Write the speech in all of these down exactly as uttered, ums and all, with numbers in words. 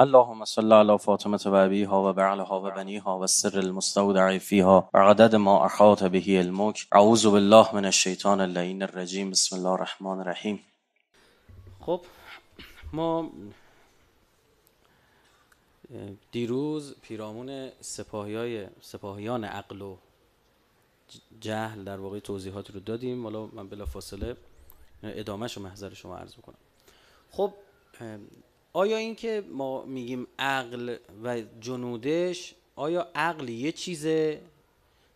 اللهم صل علی فاطمه و ابیها و بعلها و بنیها و السر المستودع فیها و عدد ما احاط به علمک. اعوذ بالله من الشیطان اللعین الرجیم. بسم الله الرحمن الرحیم. خب ما دیروز پیرامون سپاهیای سپاهیان عقل و جهل در واقع توضیحاتی رو دادیم. حالا من بلا فاصله ادامهشو محضر شما عرض میکنم. خب آیا این که ما میگیم عقل و جنودش، آیا عقل یه چیزه،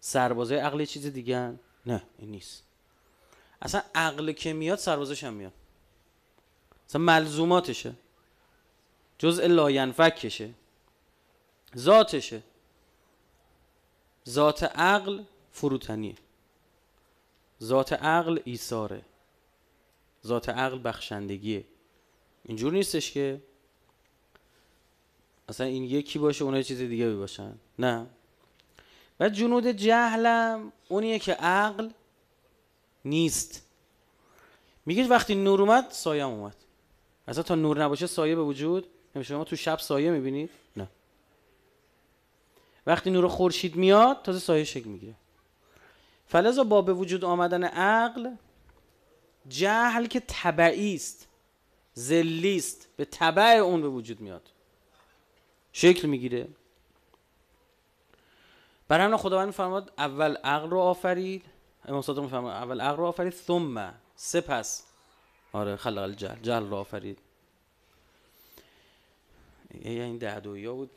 سربازای عقل یه چیز دیگه؟ نه، این نیست. اصلا عقل که میاد سربازش هم میاد، اصلا ملزوماتشه، جزء لاینفکشه، ذاتشه. ذات عقل فروتنیه، ذات عقل ایثاره، ذات عقل بخشندگیه. اینجور نیستش که اصلا این یکی باشه اونها چیز دیگه باشن، نه. و جنود جهلم اونیه که عقل نیست. میگه وقتی نور اومد سایه اومد. اصلا تا نور نباشه سایه به وجود نمیشه. شما تو شب سایه میبینید؟ نه. وقتی نور خورشید میاد تازه سایه شکل میگیره. فلذا با به وجود آمدن عقل، جهل که تبعی است، ذلی است، به تبع اون به وجود میاد، شکل میگیره. برای همین خداوند فرمود اول عقل رو آفرید. امام صادق میفرماد اول عقل رو آفرید، ثم سپس آره خلق الجهل، جهل رو آفرید. این دعدویا بود،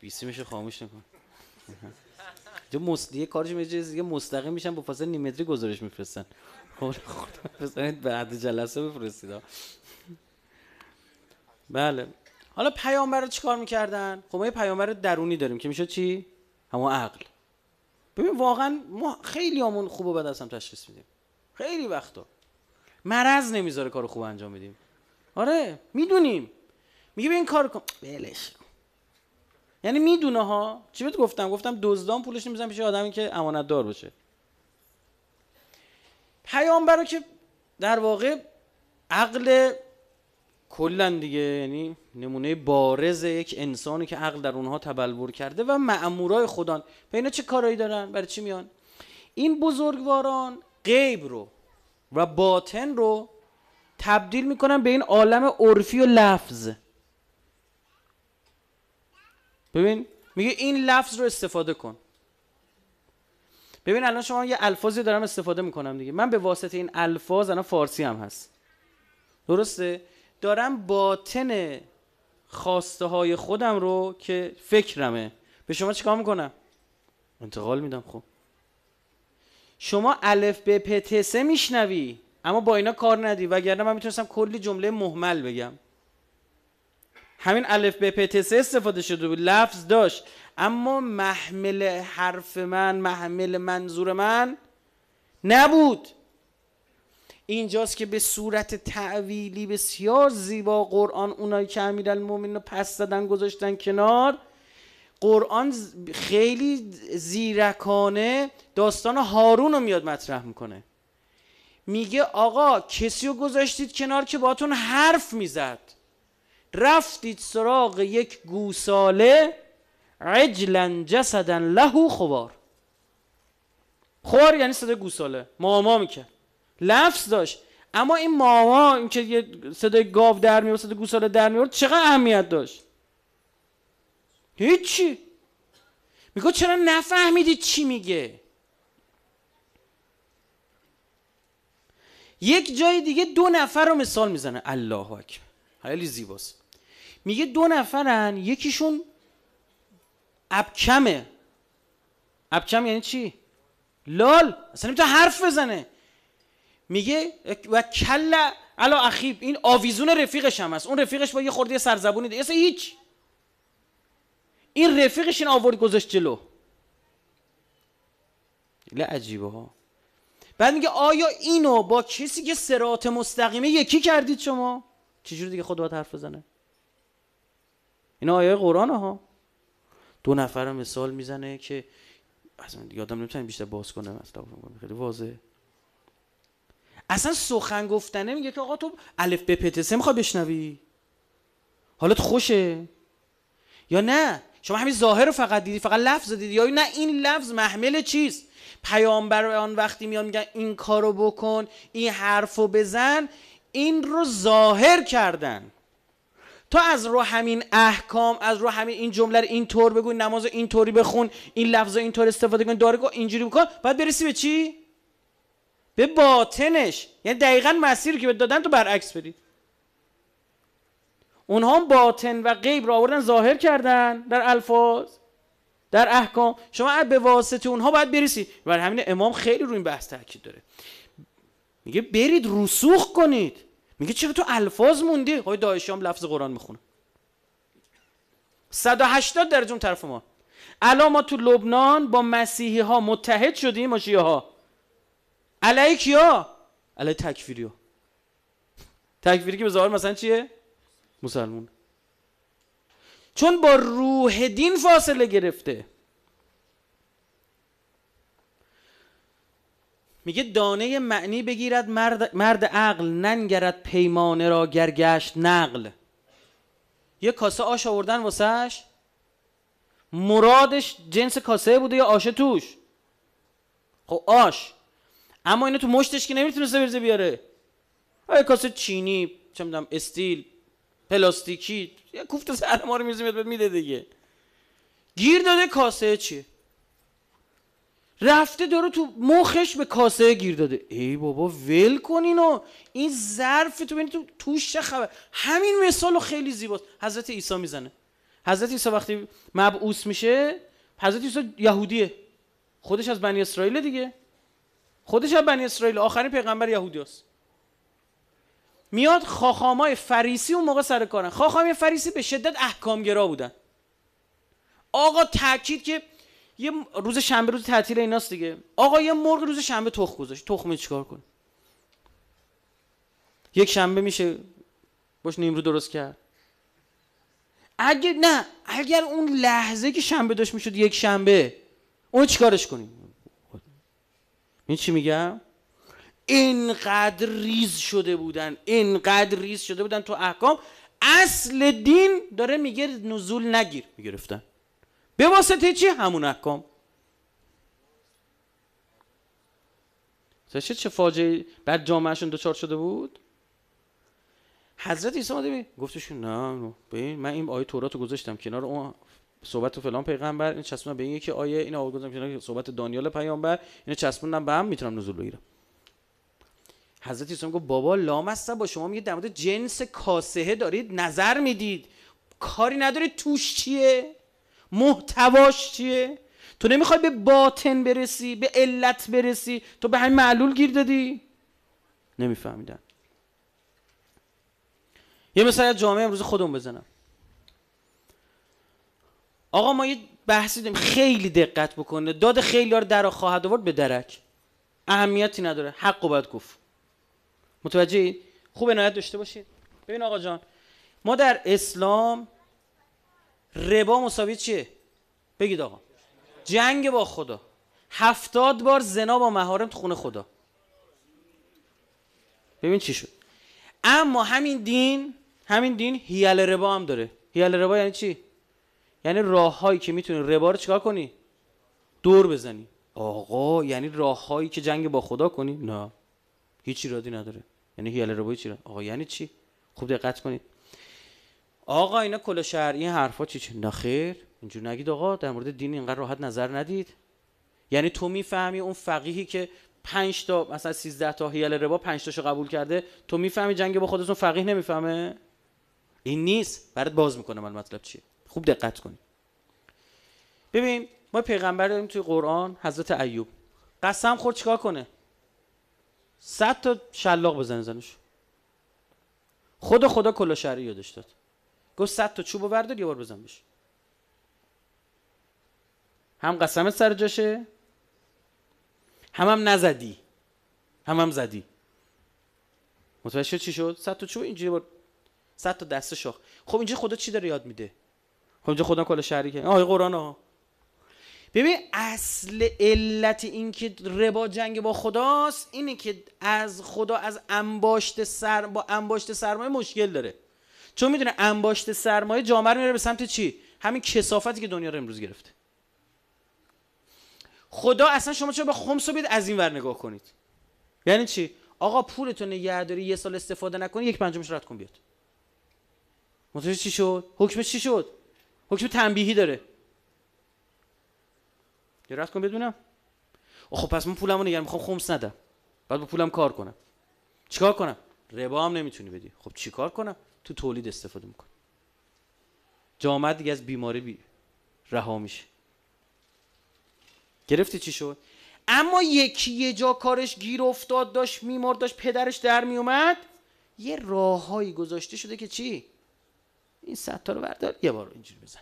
بیسی میشه خاموش نکن. یه مصدیه کارش میجز دیگه، مستقیم میشن با فاصله نیم متری گزارش میفرستن. خب بفرستید بعد جلسه بفرستید. بله. حالا پیامبر رو چیکار میکردن؟ خب ما یه پیامبر درونی داریم که میشه چی؟ همون عقل. ببین واقعا ما خیلی همون خوب و بد از هم تشخیص میدیم. خیلی وقتا مرض نمیذاره کارو خوب انجام بدیم. آره میدونیم. میگه ببین کار کن. بلش. یعنی میدونه ها. چی بهت گفتم؟ گفتم دزدان پولش نمیذارن پیش آدمی که امانت دار باشه. پیامبر رو که در واقع عقل کلن دیگه، یعنی نمونه بارز یک انسانی که عقل در اونها تبلور کرده، و مأمورای خدا به اینا چه کارایی دارن؟ برای چی میان؟ این بزرگواران غیب رو و باطن رو تبدیل میکنن به این عالم عرفی و لفظ. ببین میگه این لفظ رو استفاده کن. ببین الان شما یه الفاظی دارم استفاده میکنم دیگه، من به واسطه این الفاظ، الان فارسی هم هست، درسته، دارم باطن خواسته های خودم رو که فکرمه به شما چیکار میکنم؟ انتقال میدم. خب شما الف به پتسه میشنوی اما با اینا کار ندی، وگرنه من میتونستم کلی جمله مهمل بگم. همین الف به پتسه استفاده شده بود، لفظ داشت، اما محمل حرف من، محمل منظور من نبود. اینجاست که به صورت تعویلی بسیار زیبا قرآن، اونایی که امیرالمومنین رو پس زدن گذاشتن کنار، قرآن خیلی زیرکانه داستان هارون رو میاد مطرح میکنه. میگه آقا کسی رو گذاشتید کنار که باتون حرف میزد، رفتید سراغ یک گوساله، عجلن جسدن لهو خوار. خوار یعنی صدای گوساله، ماما میکرد، لفظ داشت، اما این ماما، این که یه صدای گاو در میورد، صدای گوساله در میورد، چقدر اهمیت داشت؟ هیچی. میگه چرا نفهمیدید چی میگه؟ یک جای دیگه دو نفر رو مثال میزنه، الله اکبر، خیلی زیباست. میگه دو نفرن، یکیشون ابکمه. ابکم یعنی چی؟ لال، اصلا نمیتونه حرف بزنه. میگه و کلا علا اخیب، این آویزون رفیقش هم هست، اون رفیقش با یه خورده سرزبونی ده، اصلا هیچ. این رفیقش این آورد گذاشت جلو. لا عجیبه ها. بعد میگه آیا اینو با کسی که صراط مستقیمه یکی کردید شما؟ چجوری دیگه خود باید حرف بزنه؟ اینا آیه قرآن ها. دو نفر مثال میزنه که اصلا یادم نمیتونم بیشتر باز کنم، اصلا خیلی واضحه. اصلا سخن گفتنه، میگه که آقا تو الف به پتسه میخوای بشنوی، حالت خوشه، یا نه شما همین ظاهر رو فقط دیدی، فقط لفظ دیدی، یا نه این لفظ محمل چیست؟ پیامبر آن وقتی میان میگن این کارو بکن، این حرفو بزن، این رو ظاهر کردن تا از رو همین احکام، از رو همین این جمله رو این طور بگو، نماز رو این طوری بخون، این لفظ رو این طور استفاده کن، داره اینجوری بکن، بعد برسی به چی؟ به باطنش. یعنی دقیقاً مسیری که بهت دادن تو برعکس بدید. اونها هم باطن و غیب را آوردن ظاهر کردن در الفاظ، در احکام، شما به واسطه اونها باید برسی. برای همین امام خیلی روی این بحث تاکید داره، میگه برید رسوخ کنید. میگه چرا تو الفاظ موندی؟ های داعشی هم لفظ قرآن میخونه صد و هشتاد درجه اون طرف ما. الان ما تو لبنان با مسیحی ها متحد شدیم، ما شیعه ها علیه کیا؟ علیه تکفیری ها. تکفیری که به ظاهر مثلا چیه؟ مسلمون، چون با روح دین فاصله گرفته. میگه دانه معنی بگیرد مرد, مرد عقل، ننگرد پیمانه را گرگشت نقل. یه کاسه آش آوردن واسهش، مرادش جنس کاسه بوده یا آشه توش، خب آش، اما اینو تو مشتش که نمیتونسته بریزه بیاره، یه کاسه چینی، چه میدونم استیل، پلاستیکی، یه کوفت سر ما رو میزه میده دیگه، گیر داده کاسه چیه، رفته داره تو مخش به کاسه گیر داده. ای بابا ول کن اینو، این ظرف تو ببین تو توش چه خبر. همین مثالو خیلی زیباست حضرت عیسی میزنه. حضرت عیسی وقتی مبعوث میشه، حضرت عیسی یهودیه، خودش از بنی اسرائیل دیگه، خودش از بنی اسرائیل، آخرین پیغمبر یهودیاست. میاد خاخامای فریسی اون موقع سر کارن. خاخامای فریسی به شدت احکامگرا بودن. آقا تاکید که یه روز شنبه روز تعطیل ایناست دیگه، آقا یه مرغ روز شنبه تخم گذاشت، تخمه چیکار کنه؟ یک شنبه میشه باش نیمرود درست کرد؟ اگر نه، اگر اون لحظه که شنبه داشت میشد یک شنبه، اون چیکارش کنیم؟ این چی میگم؟ اینقدر ریز شده بودن، اینقدر ریز شده بودن تو احکام، اصل دین داره میگه نزول نگیر، میگرفتن به واسطه چی؟ همون احکام. چه فاجعه بعد جامعهشون دوچار شده بود. حضرت عیسی اومده گفتشون نه ببین من این آیه تورات رو گذاشتم کنار، اون صحبت فلان پیغمبر، این چسبوندم به این یکی آیه، این آیه گذاشتم کنار صحبت دانیال پیامبر، اینو چسبوندم به هم، میتونم نزول بگیرم. حضرت عیسی گفت بابا لامصب، با شما میگه در مورد جنس کاسه دارید نظر میدید، کاری ندارید توش چیه، محتواش چیه؟ تو نمیخوای به باطن برسی، به علت برسی، تو به همین معلول گیر دادی؟ نمیفهمیدن. یه مثال از جامعه امروز خودم بزنم. آقا ما یه بحثی داریم، خیلی دقت بکنه، داد خیلی‌ها رو در خواهد آورد به درک، اهمیتی نداره، حقو باید گفت. متوجهید؟ خوب عنایت داشته باشید. ببین آقا جان، ما در اسلام ربا مساوی چیه؟ بگید آقا. جنگ با خدا. هفتاد بار زنا با محارم تو خونه خدا. ببین چی شد. اما همین دین، همین دین هیال ربا هم داره. هیال ربا یعنی چی؟ یعنی راههایی که میتونی ربا رو چیکار کنی؟ دور بزنی. آقا یعنی راههایی که جنگ با خدا کنی؟ نه. هیچ ایرادی نداره. یعنی هیال ربا چی؟ آقا یعنی چی؟ خوب دقت کنید. آقا اینا کلا شرعی حرفا چی چی؟ نه خیر، اینجور نگید آقا، در مورد دین اینقدر راحت نظر ندید. یعنی تو میفهمی اون فقیهی که پنج تا مثلا سیزده تا هیال ربا پنج تاشو قبول کرده، تو میفهمی جنگ با خودتون فقیه نمیفهمه؟ این نیست، برات باز میکنم مطلب چیه. خوب دقت کنید. ببین ما پیغمبر داریم توی قرآن، حضرت ایوب قسم خورد چیکار کنه؟ صد تا شلاق بزنه زنش. خود خدا کلا شرعی یادش داد. گفت صد تا چوبو بردار یه بار بزن بشه، هم قسمت سر جاشه، هم هم نزدی، هم هم زدی. متوجه چی شد؟ صد تا چوب اینجوری بار، صد تا دست شاخ. خب اینجا خدا چی داره یاد میده؟ خب اینجا خدا کلا شرعی کرد. آه قرآن ها. ببین اصل علت این که ربا جنگ با خداست اینه که از خدا از انباشت سر با انباشت سرمایه مشکل داره، چون میدونه انباشت سرمایه جامعه رو میره به سمت چی؟ همین کثافتی که دنیا رو امروز گرفته. خدا اصلا شما چرا به خمس رو بید از این ور نگاه کنید؟ یعنی چی؟ آقا پولتون نگهداری یه سال استفاده نکنی، یک پنجمش رد کن بیاد. متوجه چی شد؟ حکمش چی شد؟ حکم تنبیهی داره. یه رد کن بدونم. خب پس من پولمو نگرم، میخوام خمس ندم. بعد با پولم کار کنم. چیکار کنم؟ ربا هم نمیتونی بدی. خب چیکار کنم؟ تو تولید استفاده میکنم. جامعه دیگه از بیماری بی... رها میشه. گرفتی چی شد؟ اما یکی یه جا کارش گیر افتاد، داشت میمرد، داشت پدرش در میومد، یه راههایی گذاشته شده که چی؟ این ستا رو بردار یه بار اینجوری بزن.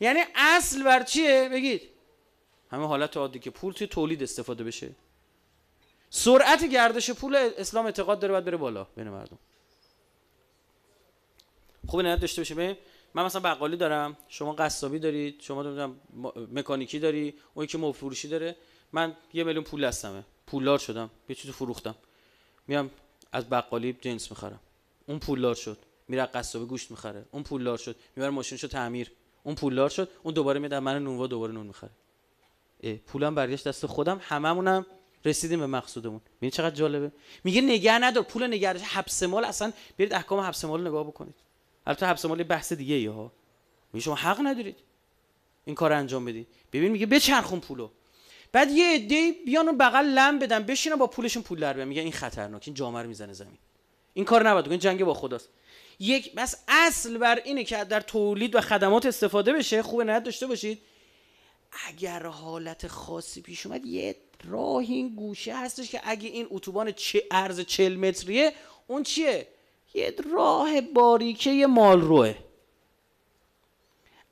یعنی اصل بر چیه؟ بگید همه حالت عادی که پول توی تولید استفاده بشه. سرعت گردش پول اسلام اعتقاد داره باید بره بالا بین مردم. خوب نهایت داشته باشه. ببین من مثلا بقالی دارم، شما قصابی دارید، شما نمیدونم مکانیکی داری، اون یکی مبل فروشی داره. من یه میلیون پول دستمه، پولدار شدم، یه چیزی فروختم، میام از بقالی جنس میخرم، اون پولدار شد، میره قصابی گوشت میخره، اون پولدار شد، میبره ماشینشو تعمیر، اون پولدار شد، اون دوباره میاد من نونوا دوباره نون میخره. پولم برگشت دست خودم، هممونم رسیدیم به مقصودمون. ببین چقدر جالبه. میگه نگه ندار، پول نگهداری، حبس مال. اصلا برید احکام حبس مال نگاه بکنید. البته حبس مال بحث دیگه ای ها. میگه شما حق ندارید این کار انجام بدید. ببین میگه بچرخون پولو. بعد یه عده‌ای بیانون بغل لم بدن، بشینن با پولشون پول در بیارن. میگه این خطرناکه، این جامر میزنه زمین. این کار نباید بکنید، جنگ با خداست. یک بس اصل بر اینه که در تولید و خدمات استفاده بشه. خوب نهایت داشته باشید. اگر حالت خاصی پیش اومد یه راه این گوشه هستش که اگه این اتوبان چه عرض چهل متریه، اون چیه؟ یه راه باریکه، یه مال روه.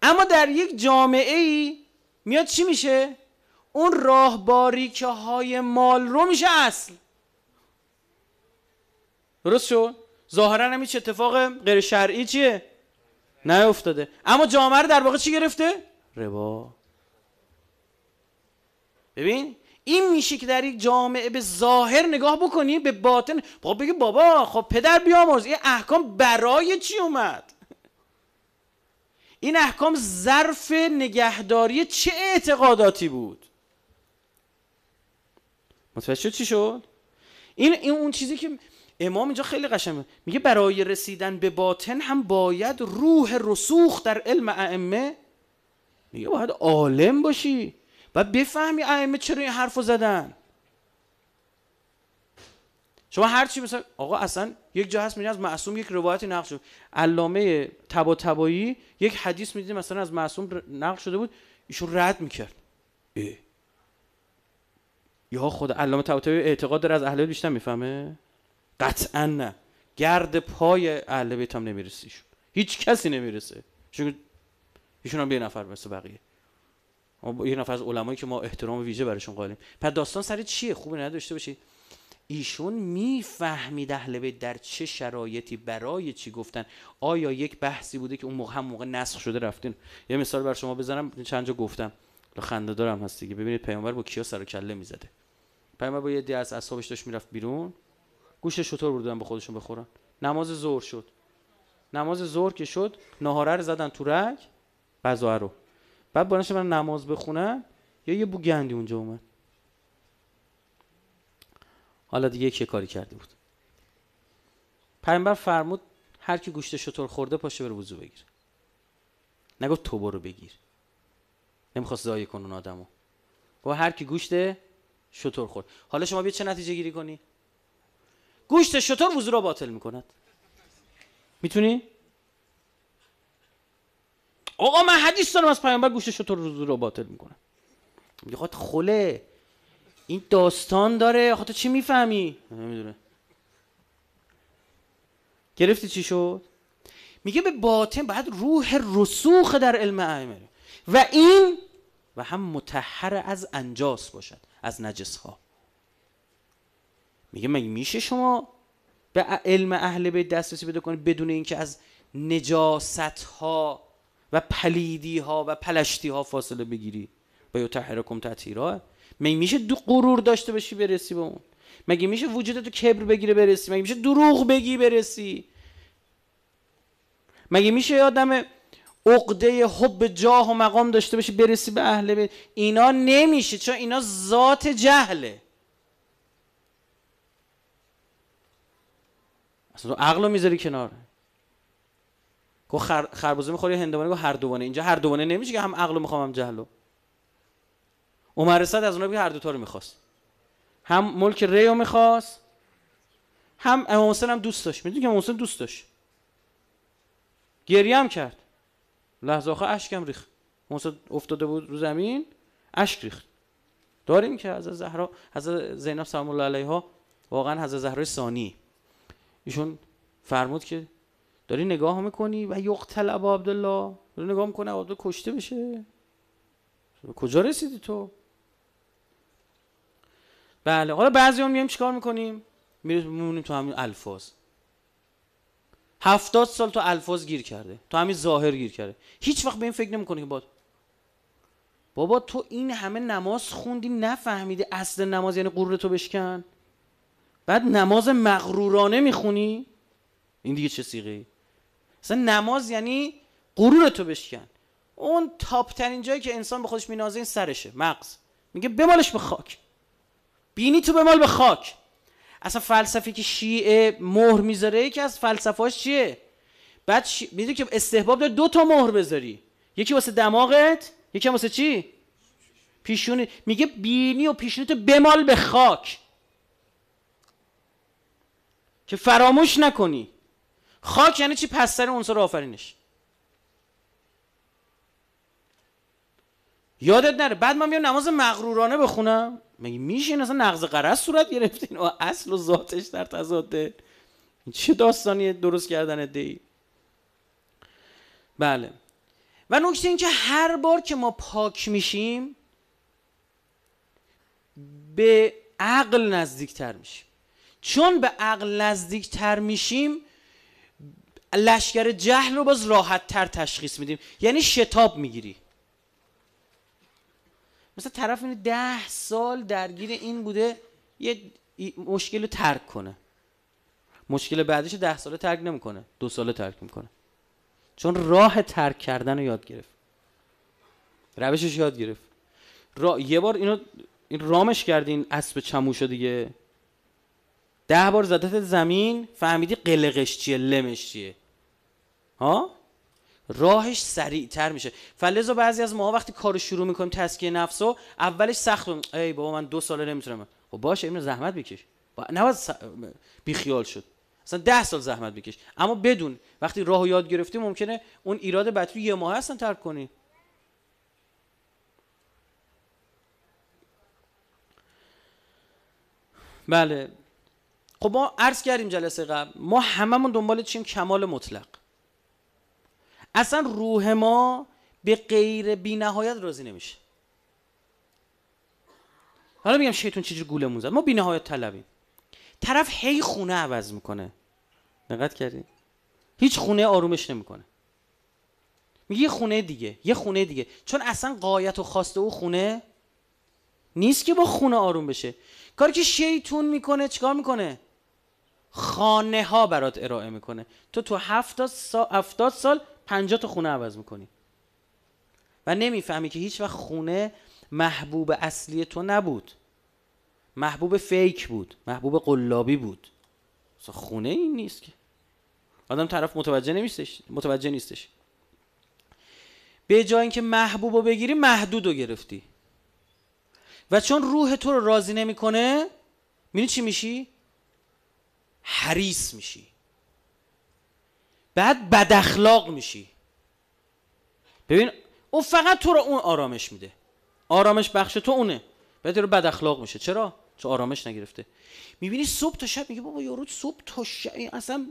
اما در یک جامعه ای میاد چی میشه؟ اون راه باریکه های مال رو میشه اصل. درست شد؟ ظاهرا هم هیچ اتفاق غیر شرعی چیه؟ نیافتاده. اما جامعه رو در واقع چی گرفته؟ ربا. ببین این میشه که در یک جامعه به ظاهر نگاه بکنی، به باطن با بگی بابا خب پدر بیامرز این احکام برای چی اومد؟ این احکام ظرف نگهداری چه اعتقاداتی بود؟ متوجه شد چی شد؟ این این اون چیزی که امام اینجا خیلی قشنگه میگه برای رسیدن به باطن هم باید روح رسوخ در علم ائمه. میگه باید عالم باشی و بفهمی ائمه چرا این حرفو زدن. شما هر چی مثلا آقا اصلا یک جا هست میگن از معصوم یک روایتی نقل شد. علامه طباطبایی یک حدیث میدید مثلا از معصوم نقل شده بود، ایشون رد میکرد. اه. یا خود علامه طباطبایی اعتقاد داره از اهل بیت بیشتر میفهمه؟ قطعا نه. گرد پای اهل بیت هم نمیرسه ایشون. هیچ کسی نمیرسه. چون ایشون هم یه نفر مثل بقیه. یه نفر از علمایی که ما احترام ویژه برایشون قائلیم. پس داستان سر چیه؟ خوب نداشته باشید. ایشون میفهمید اهل بیت در چه شرایطی برای چی گفتن. آیا یک بحثی بوده که اون موقع هم موقع نسخ شده رفتین؟ یه مثال بر شما بزنم، چند جا گفتم خنده‌دارم هست دیگه. ببینید پیامبر با کیا سر و کله میزده؟ پیامبر با یه عده از اصحابش داشت میرفت بیرون، گوشت شتر بردن به خودشون بخورن. نماز ظهر شد، نماز ظهر که شد ناهار رو زدن تو رگ غذا رو، بعد بانش من نماز بخونن یا یه بو گندی اونجا اومد. حالا دیگه یکی کاری کرده بود. پیامبر فرمود هر کی گوشت شتر خورده پاشه بره وضو بگیر. نگفت تو برو بگیر، نمیخواست ضایع کنه اون آدمو. گفت هر کی گوشت شتر خورد. حالا شما بیا چه نتیجه گیری کنی؟ گوشت شتر وضو را باطل میکند. میتونی؟ آقا من حدیث دارم از پیامبر گوشت شتر روزو رو باطل میکنه. میگه خاطر خله این داستان داره، خاطر چی میفهمی؟ نمیدونه. گرفتی چی شد؟ میگه به باطن بعد روح رسوخ در علم ائمه و این و هم مطهر از انجاس باشد، از نجس ها. میگه مگه میشه شما به علم اهل بیت دسترسی پیدا کنید بدون اینکه از نجاست ها و پلیدی ها و پلشتی ها فاصله بگیری؟ با یطهرکم تطهیرا. مگه میشه دو غرور داشته باشی برسی به اون؟ مگه میشه وجودت تو کبر بگیره برسی؟ مگه میشه دروغ بگی برسی؟ مگه میشه آدم عقده حب جاه و مقام داشته باشی برسی به اهل بیت، اینا نمیشه، چون اینا ذات جهله. اصلا تو عقلو میذاری کنار، گو خربوزه میخوری هندوانه، گو هر دوانه. اینجا هر دوانه نمیشه که هم عقلو میخوام هم جهلو. عمر سعد از اونا که هر دو تا رو میخواست، هم ملک ریو میخواست، هم امام حسین هم دوست داشت. میدونی که امام حسین دوست داشت، گریه هم کرد، لحظه آخر اشکم ریخت، موسی افتاده بود رو زمین اشک ریخت. داریم که از زهرا، از زینب سلام الله علیها، واقعا از زهرای ثانی، ایشون فرمود که داری نگاه میکنی و یقتل ابا عبدالله، داری نگاه میکنه عبدالله کشته بشه، کجا رسیدی تو؟ بله. حالا بعضیام میایم چیکار میکنیم؟ میمونیم تو همین الفاظ. هفتاد سال تو الفاظ گیر کرده، تو همین ظاهر گیر کرده، هیچ وقت به این فکر نمیکنه که باد بابا تو این همه نماز خوندی نفهمیده اصل نماز یعنی غرور تو بشکن، بعد نماز مغرورانه میخونی، این دیگه چه صیغه‌ای؟ اصلا نماز یعنی غرور تو بشکن. اون تاپ ترین جایی که انسان به خودش مینازه این سرشه، مغز. میگه بمالش به خاک، بینی تو بمال به خاک. اصلا فلسفی که شیعه مهر میذاره یکی از فلسفهاش چیه؟ بعد شی... میدونی که استحباب داره دو تا مهر بذاری، یکی واسه دماغت، یکی واسه چی؟ پیشونی. میگه بینی و پیشونیتو بمال به خاک که فراموش نکنی. خاک یعنی چی؟ پس سر عنصر آفرینش یادت نره. بعد من میام نماز مغرورانه بخونم، مگه میشه؟ این اصلا نقض غرض صورت گرفته، این اصل و ذاتش در تضاده. این چه داستانی درست کردن دی؟ بله. و نکته این که هر بار که ما پاک میشیم به عقل نزدیکتر میشیم، چون به عقل نزدیکتر میشیم لشکر جهل رو باز راحتتر تشخیص میدیم، یعنی شتاب میگیری. مثلا طرف اینه ده سال درگیر این بوده یه مشکل رو ترک کنه، مشکل بعدش ده ساله ترک نمیکنه، دو ساله ترک میکنه، چون راه ترک کردن رو یاد گرفت، روشش یاد گرفت. را... یه بار اینو این رامش کردی، این اسب چموشو دیگه ده بار زدت زمین، فهمیدی قلقش چیه، لمش چیه، ها؟ راهش سریعتر میشه. فلذا بعضی از ماها وقتی کارو شروع میکنیم تزکیه نفسو، اولش سخت، ای بابا من دو ساله نمیتونم. خب باشه، اینو زحمت بکش، نباید س... بیخیال شد، اصلا ده سال زحمت بکش، اما بدون وقتی راهو یاد گرفتی ممکنه اون ایراد بطری یه ماه هستن ترک کنی. بله. خب ما عرض کردیم جلسه قبل ما هممون دنبال چیم؟ کمال مطلق. اصلا روح ما به غیر بی نهایت راضی نمیشه. حالا میگم شیطان چجور گولمون زد، ما بی نهایت طلبیم. طرف هی خونه عوض میکنه، دقت کردین؟ هیچ خونه آرومش نمیکنه، میگه یه خونه دیگه، یه خونه دیگه، چون اصلا غایت و خواسته او خونه نیست که با خونه آروم بشه. کاری که شیطان میکنه چیکار میکنه؟ خانه ها برات ارائه میکنه. تو تو هفتاد سال هفتاد سال پنجاه تا خونه عوض میکنی و نمیفهمی که هیچ وقت خونه محبوب اصلی تو نبود، محبوب فیک بود، محبوب قلابی بود. اصلا خونه این نیست که، آدم طرف متوجه نمیستش، متوجه نیستش. به جای اینکه محبوب رو بگیری محدود رو گرفتی، و چون روح تو رو راضی نمیکنه میبینی چی میشی؟ حریص میشی، بعد بد اخلاق میشی. ببین اون فقط تو رو اون آرامش میده، آرامش بخش تو اونه، بعد تو رو بد اخلاق میشه. چرا؟ چون آرامش نگرفته. میبینی صبح تا شب میگه بابا یارو صبح تا شب اصلا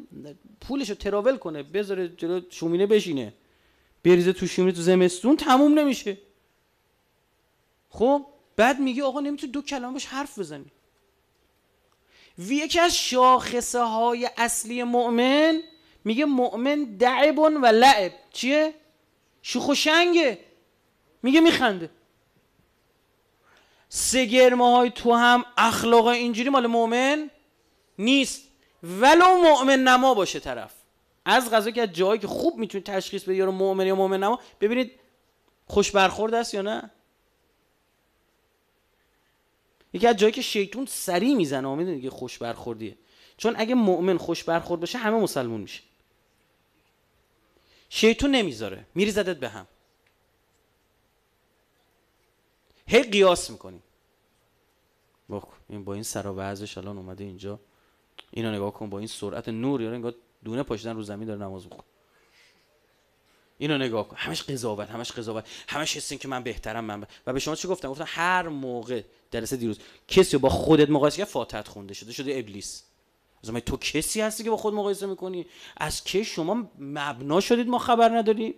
پولشو تراول کنه بذاره جلو شومینه بشینه بریزه تو شومینه تو زمستون تموم نمیشه. خب بعد میگه آقا نمیتونی دو کلمه باش حرف بزنی. یکی از شاخصه های اصلی مؤمن، میگه مؤمن دعب و لعب، چیه؟ شوخ و شنگه، میگه میخنده. سگرمه های تو هم اخلاق اینجوری مال مؤمن نیست، ولو مؤمن نما باشه طرف، از غذا که از جایی که خوب میتونید تشخیص بدید یارو مؤمن یا مؤمن نما، ببینید خوش برخورد است یا نه. یکی از جایی که شیطان سری میزنه، میدونید که خوش برخوردیه، چون اگه مؤمن خوش برخورد باشه همه مسلمون میشه. شیطان نمیذاره، میریزدت به هم، هی قیاس میکنی. با این با این سر و وضعش الان اومده اینجا، اینو نگاه کن با این سرعت نور، یارو انگار دونه پاشیدن رو زمین داره نماز میخونه. اینو نگاه کن، همش قضاوت، همش قضاوت، همش حس این که من بهترم، من ب... و به شما چی گفتم؟ گفتم هر موقع درس دیروز کسی با خودت مقایسه کنه فاتحت خونده شده شده ابلیس. از تو کسی هستی که با خود مقایسه میکنی؟ از که شما مبنا شدید ما خبر نداریم.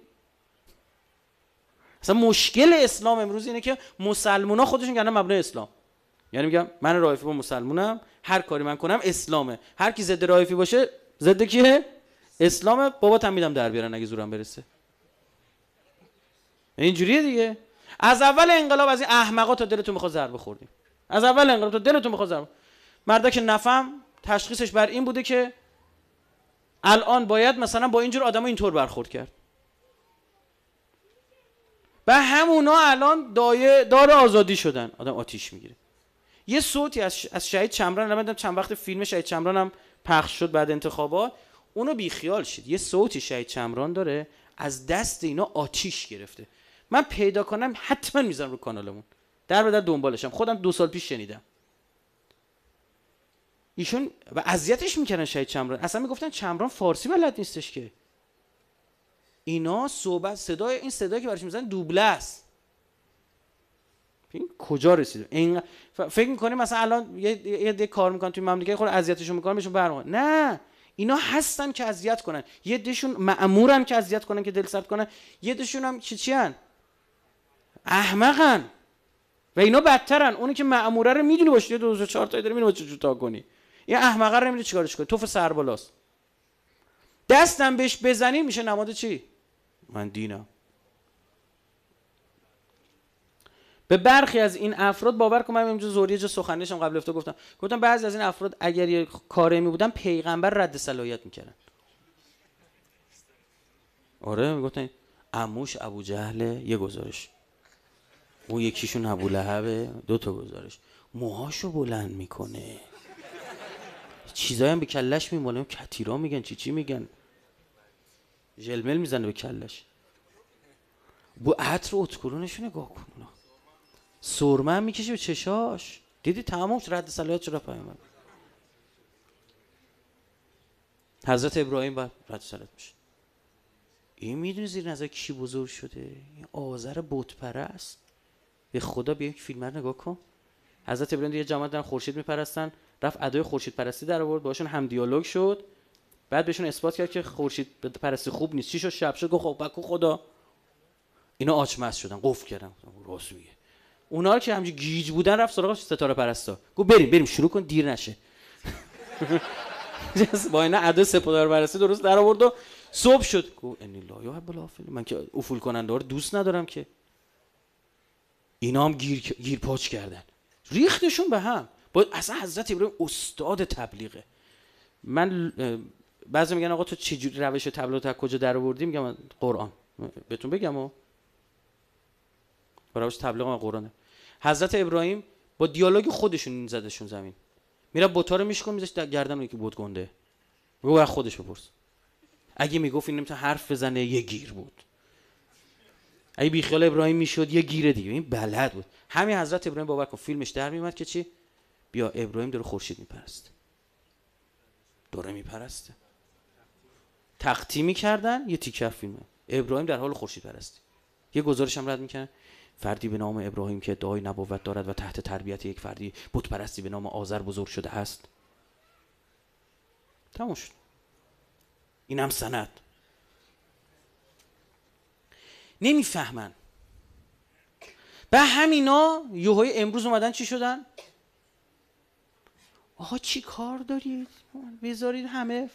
اصلا مشکل اسلام امروز اینه که مسلمونا خودشون گردن مبنای اسلام، یعنی میگم من رائفی با مسلمونم، هر کاری من کنم اسلامه، هر کی ضد رائفی باشه ضد کیه؟ اسلامه، بابا تمیدم در بیارن اگه زورم برسه. اینجوریه دیگه. از اول انقلاب از این احمقا تا دلتون میخواد ضربه خوردیم، از اول انقلاب تا دلتون میخواد ضربه. مردا که نفهم تشخیصش بر این بوده که الان باید مثلا با اینجور آدما اینطور برخورد کرد، و همونا الان دایه دار آزادی شدن. آدم آتیش میگیره. یه صوتی از از شهید چمران، الان چند وقت فیلم شهید چمران هم پخش شد بعد انتخابات، اونو بیخیال شید. یه صوتی شهید چمران داره از دست اینا آتیش گرفته. من پیدا کنم حتما میذارم رو کانالمون، در به در دنبالشم. خودم دو سال پیش شنیدم ایشون و اذیتش میکردن شهید چمران، اصلا میگفتن چمران فارسی بلد نیستش که. اینا صحبت صدای این صدایی که براش میزنن دوبله است. این کجا رسید؟ این فکر میکنیم مثلا الان یه یه, یه کار میکنن توی مملکت خود اذیتشون میکنن بهشون برمیگردن. نه، اینا هستن که اذیت کنن، یه دشون مأمورن که اذیت کنن که دل سرد کنن، یه دشون هم چی چیان؟ احمقن. و اینا بدترن. اونی که مأموره رو میدونی باشه دو تا چهار تایی داره میدونی چه جوری تا کنی. این احمقه رو نمیدونی چیکارش کنی. توف سر بالاست. دستم بهش بزنی میشه نماد چی؟ من دینم. به برخی از این افراد باور کنم، من اینجا زوریه جا سخنرانیشم قبل هفته گفتم گفتم بعضی از این افراد اگر یه کاری می بودن پیغمبر رد صلاحیت میکردن. آره میگفتن عموش ابو جهل، یه گزارش، اون یکیشون ابو لهبه، دو تا گزارش، موهاشو بلند میکنه، چیزایی هم به کلش میمالم، کتیرا میگن، چی چی میگن، ژلمل میزنه به کلش، بو عطر اتکرونشو نگاه کن، سرمه میکشه به چشاش، دیدی تمام شد، رد صلاحیت شد. پیامبر حضرت ابراهیم بعد رد صلاحیت میشه. این میدونی زیر نظر کی بزرگ شده؟ این آذر بت پرست. به خدا بیا یک فیلم رو نگاه کن. حضرت ابراهیم یه جماعت دارن خورشید میپرستن، رفت ادای خورشید پرستی در آورد، باشون هم دیالوگ شد، بعد بهشون اثبات کرد که خورشید پرستی خوب نیست. چی شد؟ شب شد، گفت خب بکو خدا. اینا آچمس شدن، قفل کردن. راست میگه. اونا که همینج گیج بودن رفت سراغ ستاره پرستا، گفت بریم بریم شروع کن دیر نشه. با اینا ادا ستاره پرستی درست در آورد و صبح شد. گفت ان الله یا رب الافل، من که افول کننده رو دوست ندارم که. اینا هم گیر گیر پاچ کردن، ریختشون به هم. با اصلا حضرت ابراهیم استاد تبلیغه. من بعضی میگن آقا تو چه جوری روش تبلیغ تا کجا در آوردی؟ میگم قرآن. بهتون بگمو روش تبلیغ من قرآنه. حضرت ابراهیم با دیالوگ خودشون زدشون زمین، میره بوتا رو میشکن میذاشت گردن یکی بت گنده. بگو برای خودش بپرس، اگه میگفت این نمیتونه حرف بزنه یه گیر بود، اگه بیخیال ابراهیم میشد یه گیره دیگه. این بلد بود. همین حضرت ابراهیم باور کن فیلمش در میومد که چی؟ بیا ابراهیم داره خورشید میپرسته، داره میپرسته، تختی میکردن. یه تیکر فیلمه ابراهیم در حال خورشید پرستی. یه گزارش هم رد میکنه. فردی به نام ابراهیم که ادعای نبوت دارد و تحت تربیت یک فردی بت پرستی به نام آذر بزرگ شده است. تموم شد. اینم سند. نمیفهمن. به همینا یوهای امروز اومدن چی شدن؟ آها چی کار دارید؟ بذارید همه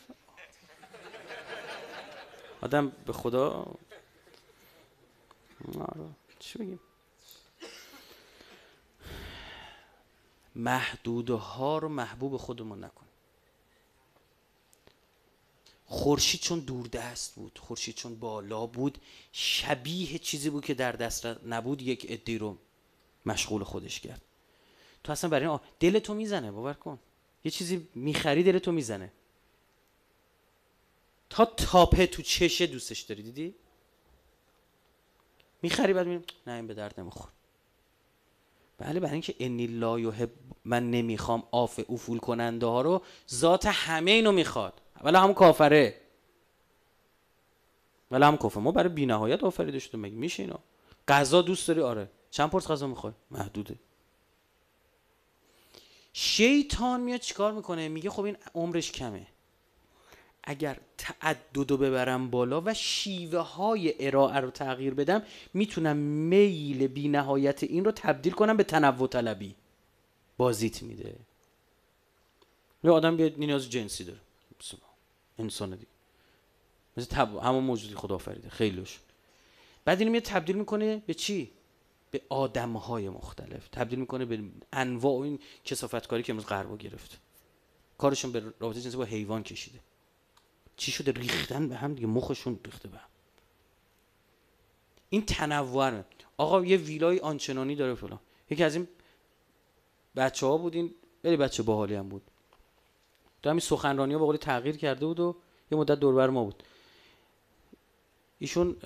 آدم به خدا آره چی بگیم؟ محدوده ها رو محبوب خودمون نکن. خورشید چون دوردست بود، خورشید چون بالا بود، شبیه چیزی بود که در دست نبود یک عده‌ای رو مشغول خودش کرد. تو اصلا برای این دلتو میزنه، باور کن یه چیزی میخری دلتو میزنه، تا تاپه تو چشه دوستش داری، دیدی؟ میخری بعد میرم نه این به درد نمیخور. بله، برای اینکه انی لا یحب، من نمیخوام آف افول کننده ها رو، ذات همه اینو میخواد. ولی هم کافره، ولی هم کافره. ما برای بی‌نهایت آفریده شده، مگه میشه اینا؟ غذا دوست داری؟ آره. چند پرس غذا میخوای؟ محدوده. شیطان میاد چیکار میکنه؟ میگه خب این عمرش کمه، اگر تعدد رو ببرم بالا و شیوه های ارائه رو تغییر بدم، میتونم میل بی نهایت این رو تبدیل کنم به تنوع طلبی. بازیت میده. یه آدم بیاد نیاز جنسی داره، انسان دیگه مثل همون موجودی خدا آفریده خیلیش، بعد اینو میاد تبدیل میکنه به چی؟ به آدم های مختلف، تبدیل میکنه به انواع. این کثافت کاری که امروز غربا گرفت کارشون به رابطه جنسی با حیوان کشیده، چی شده؟ ریختن به هم دیگه، مخشون ریخته به هم. این تنوع. آقا یه ویلای آنچنانی داره فلان، یکی از این بچه‌ها بود، این خیلی بچه باحالی هم بود، تو همین سخنرانی‌ها به قول تغییر کرده بود و یه مدت دوربر ما بود. ایشون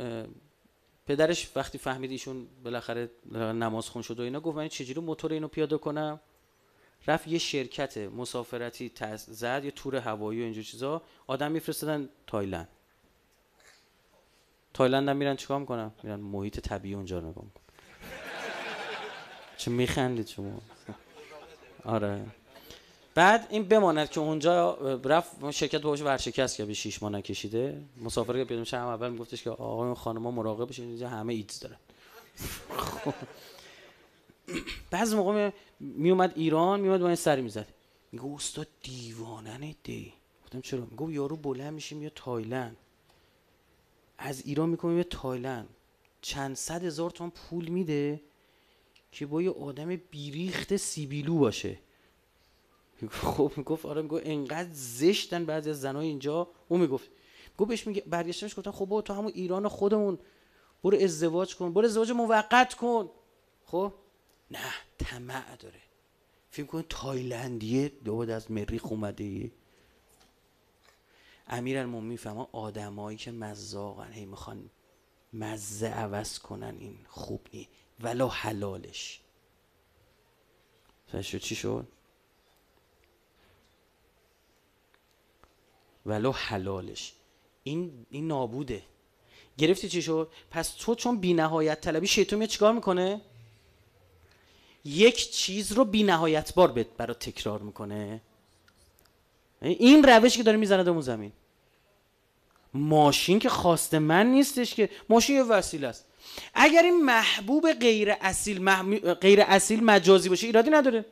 پدرش وقتی فهمید ایشون بالاخره نماز خون شد و اینا، گفت من چجوری موتور اینو پیاده کنم؟ رفت یه شرکت مسافرتی زد، یه تور هوایی و اینجور چیزا، آدم میفرستادن تایلند. تایلند هم میرن چیکار میکنن؟ میرن محیط طبیعی اونجا رو نگاه میکنن. چه میخندید شما؟ آره. بعد این بماند که اونجا رفت شرکت باهاش ورشکست کرد، به شش ماه نکشیده. مسافر پیاده میشه، هم اول میگفتش که آقا این خانما مراقب بشین اینجا همه ایدز دارن. بعضی موقع می اومد ایران، می اومد با این سری میزد، میگه استاد دیوانه دی. گفتم چرا؟ میگه یارو بلند میشه میاد تایلند، از ایران میکنه میاد تایلند، چند صد هزار تومان پول میده که با یه آدم بیریخت سیبیلو باشه. خب میگفت آره، میگه انقدر زشتن بعضی از زنای اینجا. اون میگفت، میگه بهش میگه برگشتمش گفتم خب با تو همون ایران خودمون برو ازدواج کن، برو ازدواج موقت کن. خب نه، طمع داره. فکر کن تایلندیه دوباره از مریخ اومده ای. امیرالمومنین میفهمه آدمایی که مزاقن هی میخوان مزه عوض کنن این خوب نیست، ولا حلالش. فهمیدی چی شد؟ ولو حلالش. این این نابوده. گرفتی چی شد؟ پس تو چون بی‌نهایت طلبی، شیطان میاد چیکار میکنه؟ یک چیز رو بی‌نهایت بار بهت برای تکرار میکنه. این روشی که داره میزنه دمو زمین. ماشین که خواست من نیستش که، ماشین یه وسیله است. اگر این محبوب غیر اصیل مح... غیر اصیل مجازی باشه ایرادی نداره.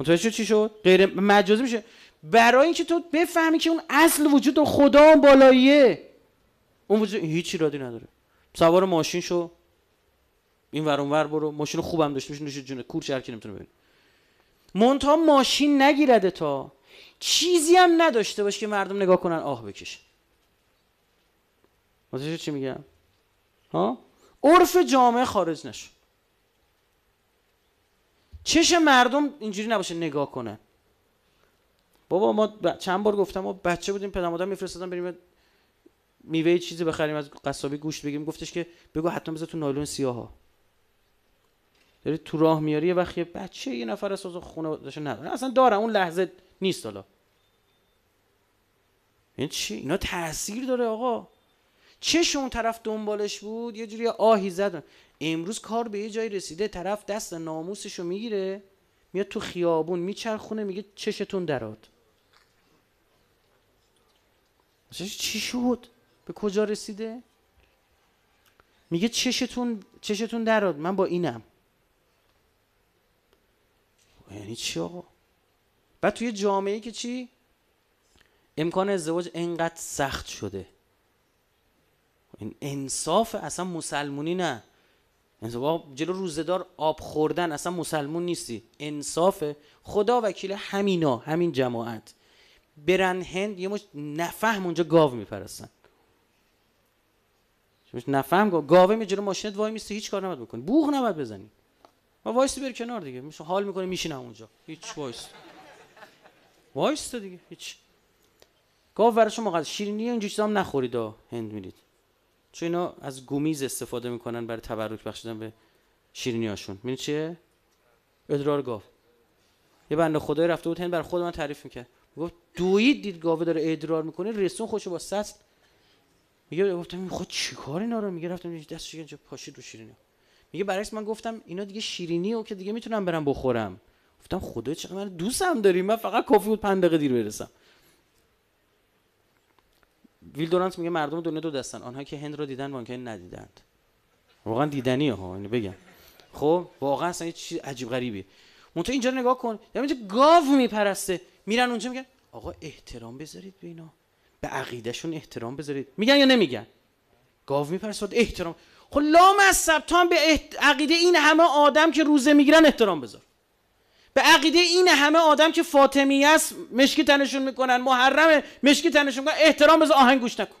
متوجه چی شد؟ غیر مجازی میشه. برای اینکه تو بفهمی که اون اصل وجود رو خدا اون بالاییه، اون وجود هیچ ایرادی نداره. سوار ماشین شو، این ور اون ور برو، ماشین خوبم داشته باشی، نوش جونه کور چرکی نمیتونه ببینه. منتها ماشین نگیرده، تا چیزی هم نداشته باش که مردم نگاه کنن آه بکشه. واسه چی میگم؟ ها؟ عرف جامعه خارج نشه، چش مردم اینجوری نباشه نگاه کنه. بابا ما ب... چند بار گفتم ما بچه بودیم پدر مادر میفرستادن بریم میوه چیزی بخریم از قصابی، گوشت بگیم، گفتش که بگو حتما بذار تو نایلون سیاها. داری تو راه میاری، یه وقت یه بچه یه نفر از خونه داشته نداره، اصلا دارم اون لحظه نیست. حالا این چی؟ اینا تاثیر داره آقا. چش اون طرف دنبالش بود، یه جوری آهی زد. امروز کار به یه جایی رسیده، طرف دست ناموسشو میگیره، میاد تو خیابون میچرخونه، میگه چشتون دراد. چی شد؟ به کجا رسیده؟ میگه چشتون چشتون دراد، من با اینم. یعنی چی آقا؟ بعد توی جامعه که چی؟ امکان ازدواج انقدر سخت شده. این انصاف اصلا مسلمونی نه. انصاف جلو روزدار آب خوردن اصلا مسلمون نیستی. انصافه. خدا وکیل همینا، همین جماعت برن هند یه مش نفهم اونجا گاو میپرستن. مش نفهم گاوه میجوره ماشینت وای میسته هیچ کار نباید بکنی، بوق نباید بزنی. ما وایسی بری کنار دیگه، میشه حال میکنه میشینم اونجا. هیچ وایس. وایس دیگه هیچ. گاو براشون مقدس شیرینی اونجا چیزام نخورید و هند میرید. چون اینا از گومیز استفاده میکنن برای تبرک بخشیدن به شیرینیاشون. میدونی چیه؟ ادرار گاو. یه بنده خدای رفته بود هند، برای خود من تعریف میکرد. گفت دوید دید گاوه داره ادرار میکنه، رسون خودشو با سطل میگه. گفتم این خود چیکار اینا رو میگه. رفتم دستش اینجا پاشید رو شیرینی. میگه برعکس من گفتم اینا دیگه شیرینیه که دیگه میتونم برم بخورم. گفتم خدای چقدر من دوستم داری، من فقط کافی بود پنج دقیقه دیر برسم. ویل دورانت میگه مردم دنیا دو دستن، آنها که هند رو دیدن و آنها که ندیدند. واقعا دیدنیه ها، اینو بگم. خب واقعا اصلا یه چیز عجیب غریبی. منتها اینجا نگاه کن، اینجا گاو میپرسته، میرن اونجا میگن آقا احترام بذارید به اینا، به عقیدهشون احترام بذارید. میگن یا نمیگن؟ گاو میپرسته احترام. خب لامصب تو هم به عقیده این همه آدم که روزه میگیرن احترام بذار، به عقیده این همه آدم که فاطمی است مشکی تنشون میکنن، محرم مشکی تنشون میکنن احترام بذار، آهنگ گوش نکن.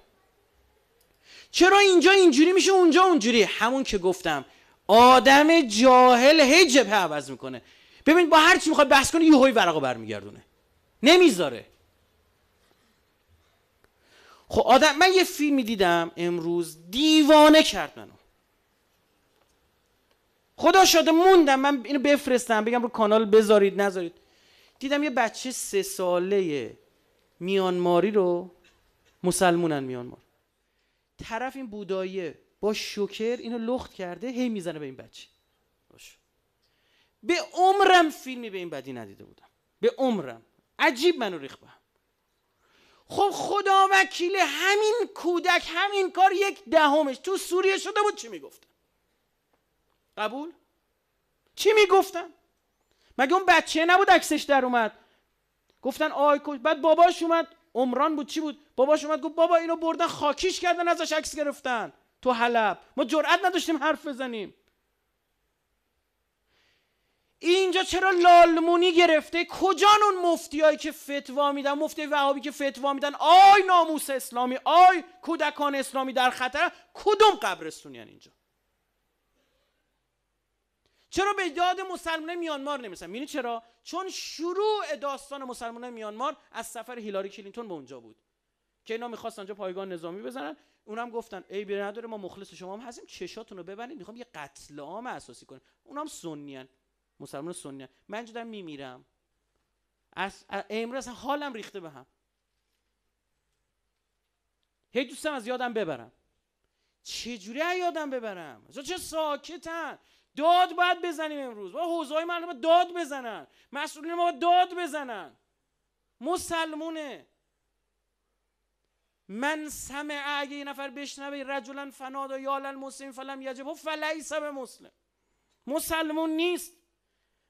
چرا اینجا اینجوری میشه اونجا اونجوری؟ همون که گفتم آدم جاهل هجبه عوض میکنه. ببین با هر چی میخواد بحث کنه یهوی ورقو برمیگردونه، نمیذاره. خب آدم، من یه فیلمی دیدم امروز دیوانه کرد منو، خدا شده موندم من اینو بفرستم بگم رو کانال بذارید نذارید. دیدم یه بچه سه ساله میانماری رو، مسلمونن میانمار، طرف این بوداییه با شوکر اینو لخت کرده هی میزنه به این بچه. باش. به عمرم فیلمی به این بدی ندیده بودم، به عمرم. عجیب منو ریخت بهم. خب خدا وکیل همین کودک همین کار یک دهمش تو سوریه شده بود چی میگفتن؟ قبول؟ چی میگفتن؟ مگه اون بچه نبود عکسش در اومد گفتن آی کوچ؟ بعد باباش اومد، عمران بود چی بود، باباش اومد گفت بابا اینو بردن خاکیش کردن ازش عکس گرفتن تو حلب، ما جرئت نداشتیم حرف بزنیم. اینجا چرا لالمونی گرفته؟ کجان اون مفتیایی که فتوا میدن، مفتی وهابی که فتوا میدن آی ناموس اسلامی، آی کودکان اسلامی در خطر؟ کدوم قبرستونیان اینجا؟ چرا به یاد مسلمانان میانمار نمیرسن؟ میبینی چرا؟ چون شروع داستان مسلمانان میانمار از سفر هیلاری کلینتون به اونجا بود که اینا میخواستن اونجا پایگاه نظامی بزنن. اونم گفتن ای بیره نداره ما مخلص شما هم هستیم، چشاتونو ببندید میخوام یه قتل عام اساسی کنیم. اونام سنیان، مسلمان سنیان. من جدا میمیرم از امروز، حالم ریخته به هم، هی دوستم از یادم ببرم. چه جوری از یادم ببرم؟ چه ساکتن؟ داد باید بزنیم امروز، با حوزه‌های مردم داد بزنن، مسئولین ما داد بزنن. مسلمونه من سمع، اگه یه نفر بشنوه رجلا فنادا یا المسلم فلم یجب فلیس بمسلم، مسلمون نیست.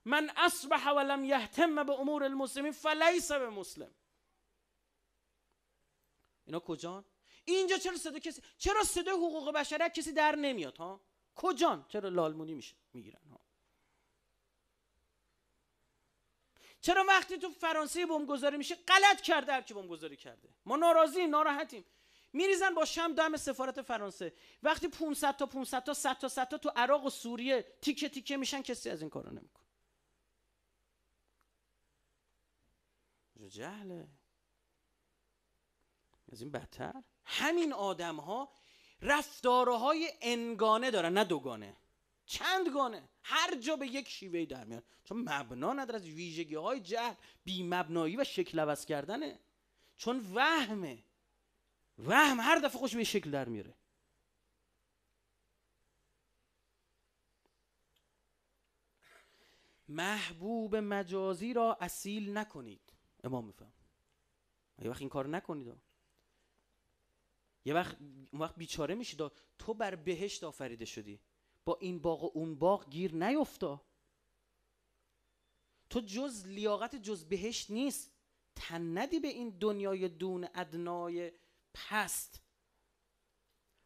من اصبح ولم یهتم به امور المسلمین فلیس بمسلم. اینا کجان؟ اینجا چرا صدا کسی، چرا صدای حقوق بشر کسی در نمیاد ها؟ کجان؟ چرا لالمونی میشه میگیرن ها؟ چرا وقتی تو فرانسه بمبگذاری میشه غلط کرده هر کی بمبگذاری کرده، ما ناراضیم ناراحتیم، میریزن با شم دم سفارت فرانسه. وقتی پانصد تا پانصد تا صد تا صد تا تو عراق و سوریه تیکه تیکه میشن کسی از این کارا نمیکنه. جهله از این بدتر. همین آدم ها رفتارهای انگانه دارن، نه دوگانه چندگانه، هر جا به یک شیوهی در میان، چون مبنا نداره. از ویژگی های جهل بی مبنایی و شکل عوض کردنه، چون وهمه، وهم هر دفعه خوش به شکل در میره. محبوب مجازی را اصیل نکنید، امام میفهم. یه وقت این کار نکنید، یه وقت اون وقت بیچاره میشی. تو بر بهشت آفریده شدی، با این باغ و اون باغ گیر نیفتا. تو جز لیاقت جز بهشت نیست، تن ندی به این دنیای دون ادنای پست.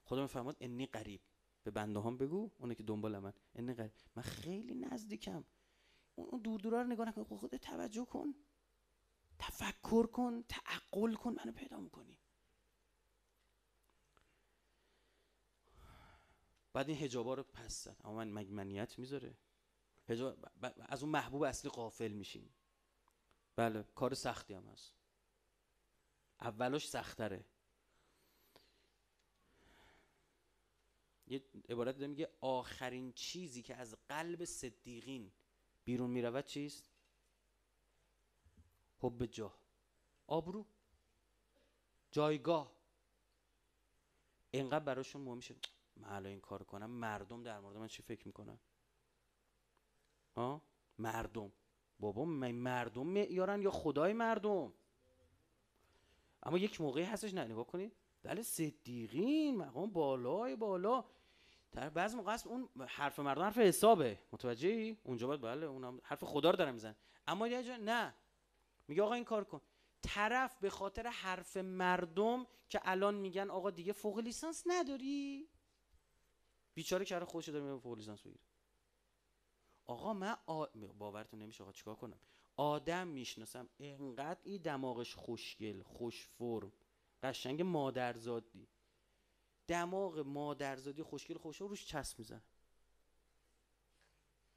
خدا میفرماد انی قریب، به بنده هم بگو اونه که دنبال من، انی قریب، من خیلی نزدیکم. اون دور دورا رو نگاه نکن، خودت توجه کن، تفکر کن، تعقل کن، منو پیدا میکنی. بعد این حجابا رو پس زد. اما من مگمنیت میذاره. حجاب از اون محبوب اصلی غافل میشیم. بله، کار سختی هم هست. اولش سختره. یه عبارت دیده میگه آخرین چیزی که از قلب صدیقین بیرون میرود چیست؟ حب جاه، آبرو، جایگاه. اینقدر براشون مهم میشه من الان این کار کنم مردم در مورد من چی فکر میکنن؟ آه؟ مردم بابا، من مردم معیارن یا خدای مردم؟ اما یک موقعی هستش نه، نگاه کنید دل صدیقین مقام بالای بالا، در بعض موقع هست اون حرف مردم حرف حسابه، متوجهی؟ اونجا باید بله اونم حرف خدا رو داره میزن، اما یه جا نه میگه آقا این کار کن. طرف به خاطر حرف مردم که الان میگن آقا دیگه فوق لیسانس نداری، بیچاره که هر خودش داره میگه فوق لیسانس بگیر. آقا من آ... باورتون نمیشه آقا چیکار کنم؟ آدم میشناسم اینقدر ای دماغش خوشگل، خوش فرم، قشنگ مادرزادی، دماغ مادرزادی خوشگل خوشو روش چسب میزنه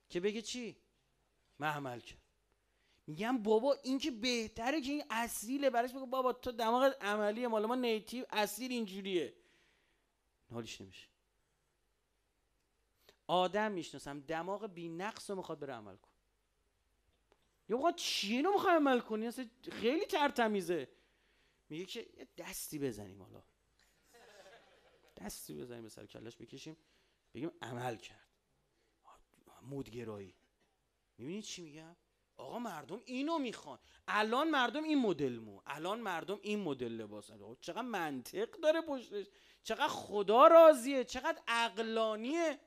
که بگه چی؟ محمل کرد. میگم بابا این که بهتره که این اصیله، برایش بگو بابا تو دماغت عملیه، مال ما نیتیو اصیل اینجوریه، حالیش نمیشه. آدم میشناسم دماغ بی نقص رو میخواد بره عمل کن. یا بخواد چی رو میخواد عمل کنی؟ خیلی ترتمیزه. میگه که یه دستی بزنیم، حالا دستی بزنیم به سر کلش بکشیم بگیم عمل کرد، مودگرایی. میبینید چی میگم؟ آقا مردم اینو میخوان، الان مردم این مدل مو، الان مردم این مدل لباس. چقدر منطق داره پشتش، چقدر خدا راضیه، چقدر عقلانیه.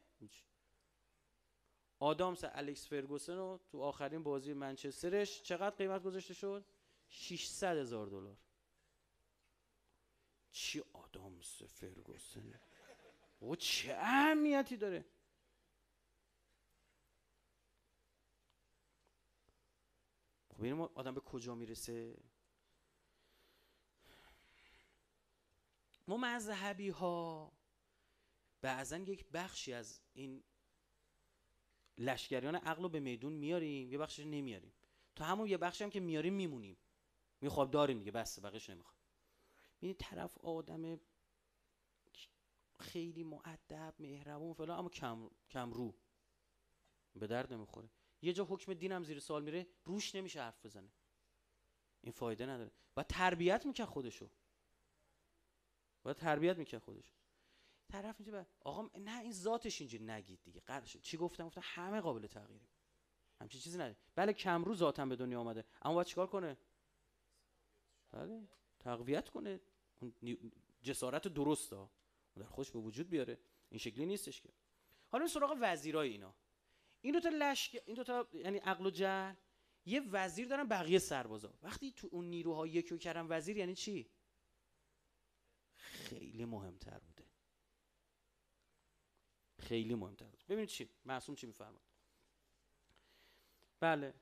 آدامس الکس فرگوسن رو تو آخرین بازی منچسترش چقدر قیمت گذاشته شد؟ ششصد هزار دلار. چی آدامس فرگوسن او چه اهمیتی داره؟ خب ببینیم آدم به کجا میرسه. ما مذهبی ها بعضن یک بخشی از این لشکریان عقل رو به میدون میاریم، یه بخشش نمیاریم، تا همون یه بخشی هم که میاریم میمونیم، میخواب داریم دیگه، بس بقیش نمیخواب. این طرف آدم خیلی مؤدب، مهربون فلان، اما کم کم رو به درد نمیخوره. یه جا حکم دین هم زیر سوال میره، روش نمیشه حرف بزنه، این فایده نداره. و تربیت میکنه خودشو، و تربیت میکنه خودشو. طرف میگه آقا نه این ذاتش اینجوری، نگید دیگه قرش. چی گفتم؟ گفتم همه قابل تغییریم، همچین چیزی نداره. بله کم رو ذاتم به دنیا اومده، اما باید چیکار کنه؟ بله تقویت کنه، جسارت درست ها در خودش به وجود بیاره. این شکلی نیستش که. حالا سراغ وزیرای اینا، این دو تا لشکر، این دو تا یعنی عقل و جهل، یه وزیر دارن بقیه سربازا. وقتی تو اون نیروها یکی کردن وزیر یعنی چی؟ خیلی مهمتر بوده، خیلی مهمتر بوده. ببینید چی معصوم چی میفرماد. بله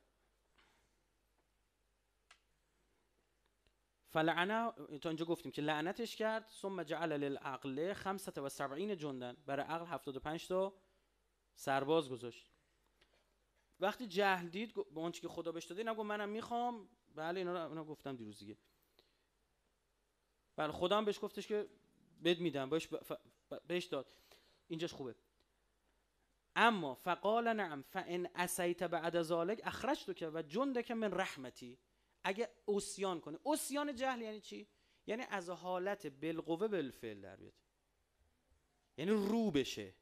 فلعنه، تا اینجا گفتیم که لعنتش کرد. ثم جعل للعقل خمسة وسبعين جندن، برای عقل هفتاد و پنج تا سرباز گذاشت. وقتی جهل دید به اون چیزی که خدا بهش داده، اینا گفت منم میخوام. بله اینا رو اینا گفتم دیروز دیگه. بله خدا هم بهش گفتش که بد میدم، بهش بهش داد. اینجاش خوبه. اما فقال نعم فان اسیت بعد ذلك اخرجتك و جندك من رحمتی. اگه عصیان کنه، عصیان جهل یعنی چی؟ یعنی از حالت بالقوه بالفعل در بیاد، یعنی رو بشه.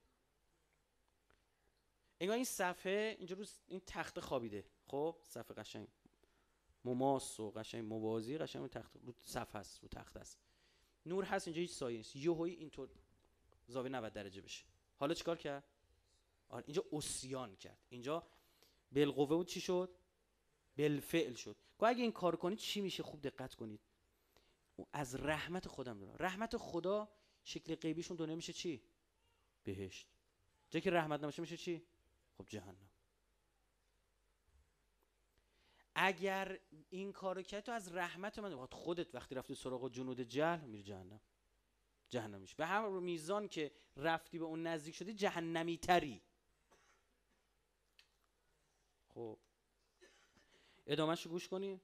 انگار این صفحه اینجا رو این تخت خوابیده، خب صفحه قشنگ مماس و قشنگ موازی، قشنگ رو تخت رو صفحه است، رو تخت است، نور هست، اینجا هیچ سایه نیست. یهویی اینطور زاویه نود درجه بشه. حالا چیکار کرد؟ آره اینجا عصیان کرد، اینجا بالقوه و چی شد؟ بالفعل شد. که اگه این کار کنید چی میشه؟ خوب دقت کنید. از رحمت خودم دارم، رحمت خدا شکل غیبیشون دنیا میشه چی؟ بهشت. جایی که رحمت نمیشه میشه چی؟ خب جهنم. اگر این کارو کردی تو از رحمت من، خودت وقتی رفتی سراغ جنود جهل میری جهنم، جهنمیش به هر میزان که رفتی به اون نزدیک شدی جهنمی تری. خب ادامهشو گوش کنی.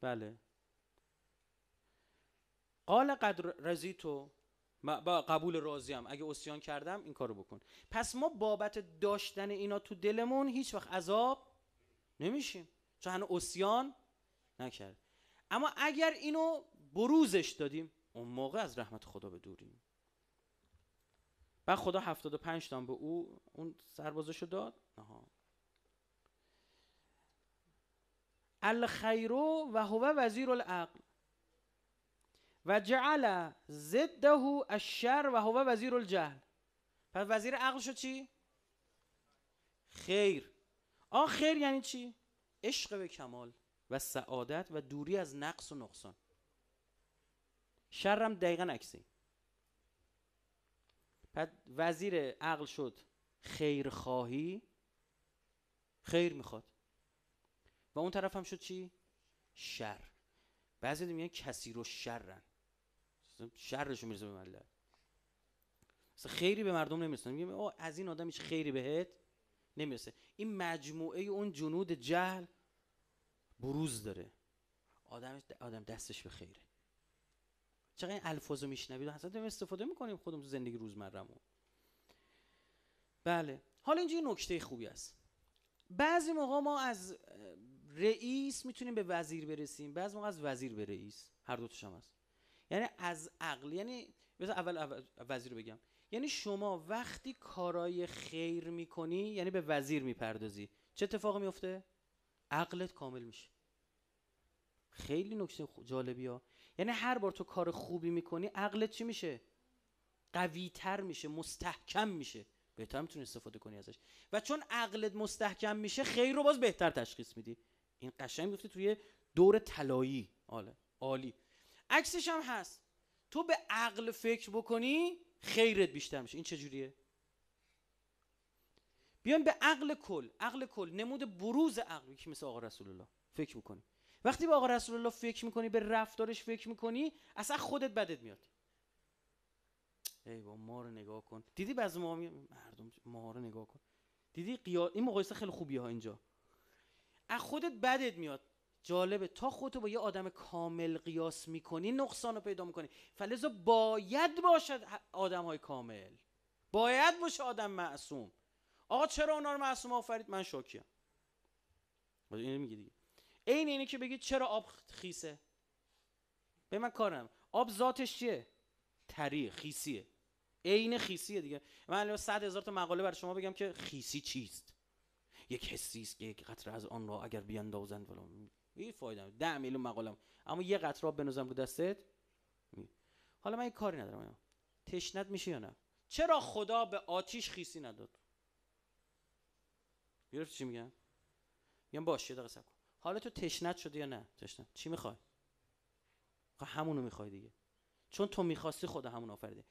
بله قال قد رضیتو، با قبول راضیم، اگه عصیان کردم این کارو بکن. پس ما بابت داشتن اینا تو دلمون هیچ وقت عذاب نمیشیم چون هنو عصیان نکرد. اما اگر اینو بروزش دادیم اون موقع از رحمت خدا بدوریم. بعد خدا هفتاد و پنج تام به او اون سربازشو داد. آها الخیر و هو وزیر العقل و جعل ضده الشر و هو وزیر الجهل. پس وزیر عقل شد چی؟ خیر. آ خیر یعنی چی؟ عشق به کمال و سعادت و دوری از نقص و نقصان. شرم دقیقاً عکسی. پس وزیر عقل شد خیرخواهی، خیر میخواد، و اون طرف هم شد چی؟ شر. بعضی میگن کثیر الشرن، شرشون میرسه به ملت، مثلا خیری به مردم نمیرسه، میگن او از این آدم هیچ خیری بهت نمیرسه. این مجموعه اون جنود جهل بروز داره، آدم آدم دستش به خیره. چرا این الفاظو میشنوید اصلا ما استفاده میکنیم خودمون تو زندگی روزمرهمون. بله حالا اینجا یه نکته خوبی است. بعضی موقع ما از رئیس میتونیم به وزیر برسیم، بعضی موقع از وزیر به رئیس، هر دو تاش هم هست. یعنی از عقل، یعنی مثلا اول, اول وزیر رو بگم، یعنی شما وقتی کارای خیر میکنی یعنی به وزیر میپردازی چه اتفاقی میفته؟ عقلت کامل میشه. خیلی نکته جالبیه. یعنی هر بار تو کار خوبی میکنی عقلت چی میشه؟ قوی تر میشه، مستحکم میشه، بهتر میتونی استفاده کنی ازش. و چون عقلت مستحکم میشه خیر رو باز بهتر تشخیص میدی. این قشنگ میفته توی دور طلایی. آله عالی. عکسش هم هست، تو به عقل فکر بکنی خیرت بیشتر میشه. این چجوریه؟ بیایم به عقل کل. عقل کل نمود بروز عقل که مثل آقا رسول الله فکر بکنی. وقتی به آقا رسول الله فکر میکنی، به رفتارش فکر میکنی، اصلا خودت بدت میاد. ای بابا ما رو نگاه کن. دیدی بعضی ما مردم ما رو نگاه کن. دیدی قیاد... این مقایسه خیلی خوبیه ها. اینجا از خودت بدت میاد. جالبه تا خودتو با یه آدم کامل قیاس میکنی نقصان رو پیدا میکنی. فلذا باید باشد آدم های کامل، باید باشه آدم معصوم. آقا چرا اونا رو معصوم آفرید؟ من شاکیم. اینو میگی دیگه. این اینه که بگید چرا آب خیسه؟ به من کارم. آب ذاتش چیه؟ تریه، خیسیه. عین خیسیه دیگه. من الان صد هزار تا مقاله برای شما بگم که خیسی چیست. یک حسی است که یک قطره از آن را اگر بیاندازند ولو بی فایده. ده میلیون مقالم، اما یه قطره آب بنوزم رو دستت. حالا من یک کاری ندارم. تشنت میشه یا نه؟ چرا خدا به آتش خیسی نداد؟ گرفت چی میگم؟ میگم باشه دقیقاً. حالا تو تشنت شدی یا نه؟ تشنت. چی میخوای؟ همونو میخوای دیگه. چون تو میخواستی خدا همون آفریده.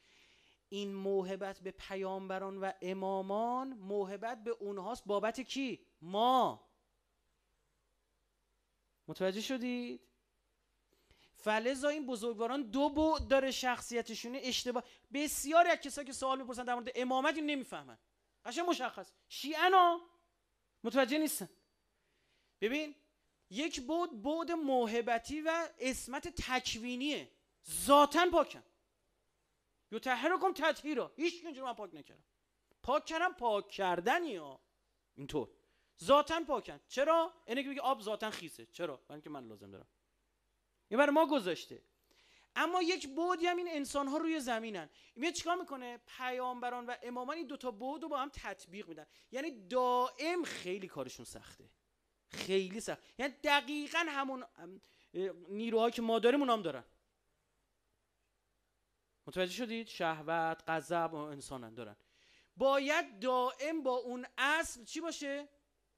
این موهبت به پیامبران و امامان، موهبت به اونهاست بابت کی؟ ما. متوجه شدید؟ فلذا این بزرگواران دو بعد داره شخصیتشونه. اشتباه بسیاری از کسایی که سوال میپرسن در مورد امامت اینو نمیفهمن. قشنگ مشخص. شیعنا متوجه نیستن. ببین یک بود بود موهبتی و اسمت تکوینیه، ذاتن پاکم. یطهرکم تطهیرا. هیچ اینجوری من پاک نکردم. پاک کردم پاک کردنی ها. اینطور ذاتن پاکن. چرا؟ اینه که میگه آب ذاتن خیسه. چرا؟ برای اینکه من لازم دارم. این برای ما گذاشته. اما یک بودی هم این انسان ها روی زمینن. این چیکار میکنه؟ پیامبران و امامان این دو تا بود رو با هم تطبیق میدن. یعنی دائم خیلی کارشون سخته. خیلی سخت. یعنی دقیقاً همون نیروهایی که ما داریم اونام دارن. متوجه شدید؟ شهوت، غضب انسانن دارن. باید دائم با اون اصل چی باشه؟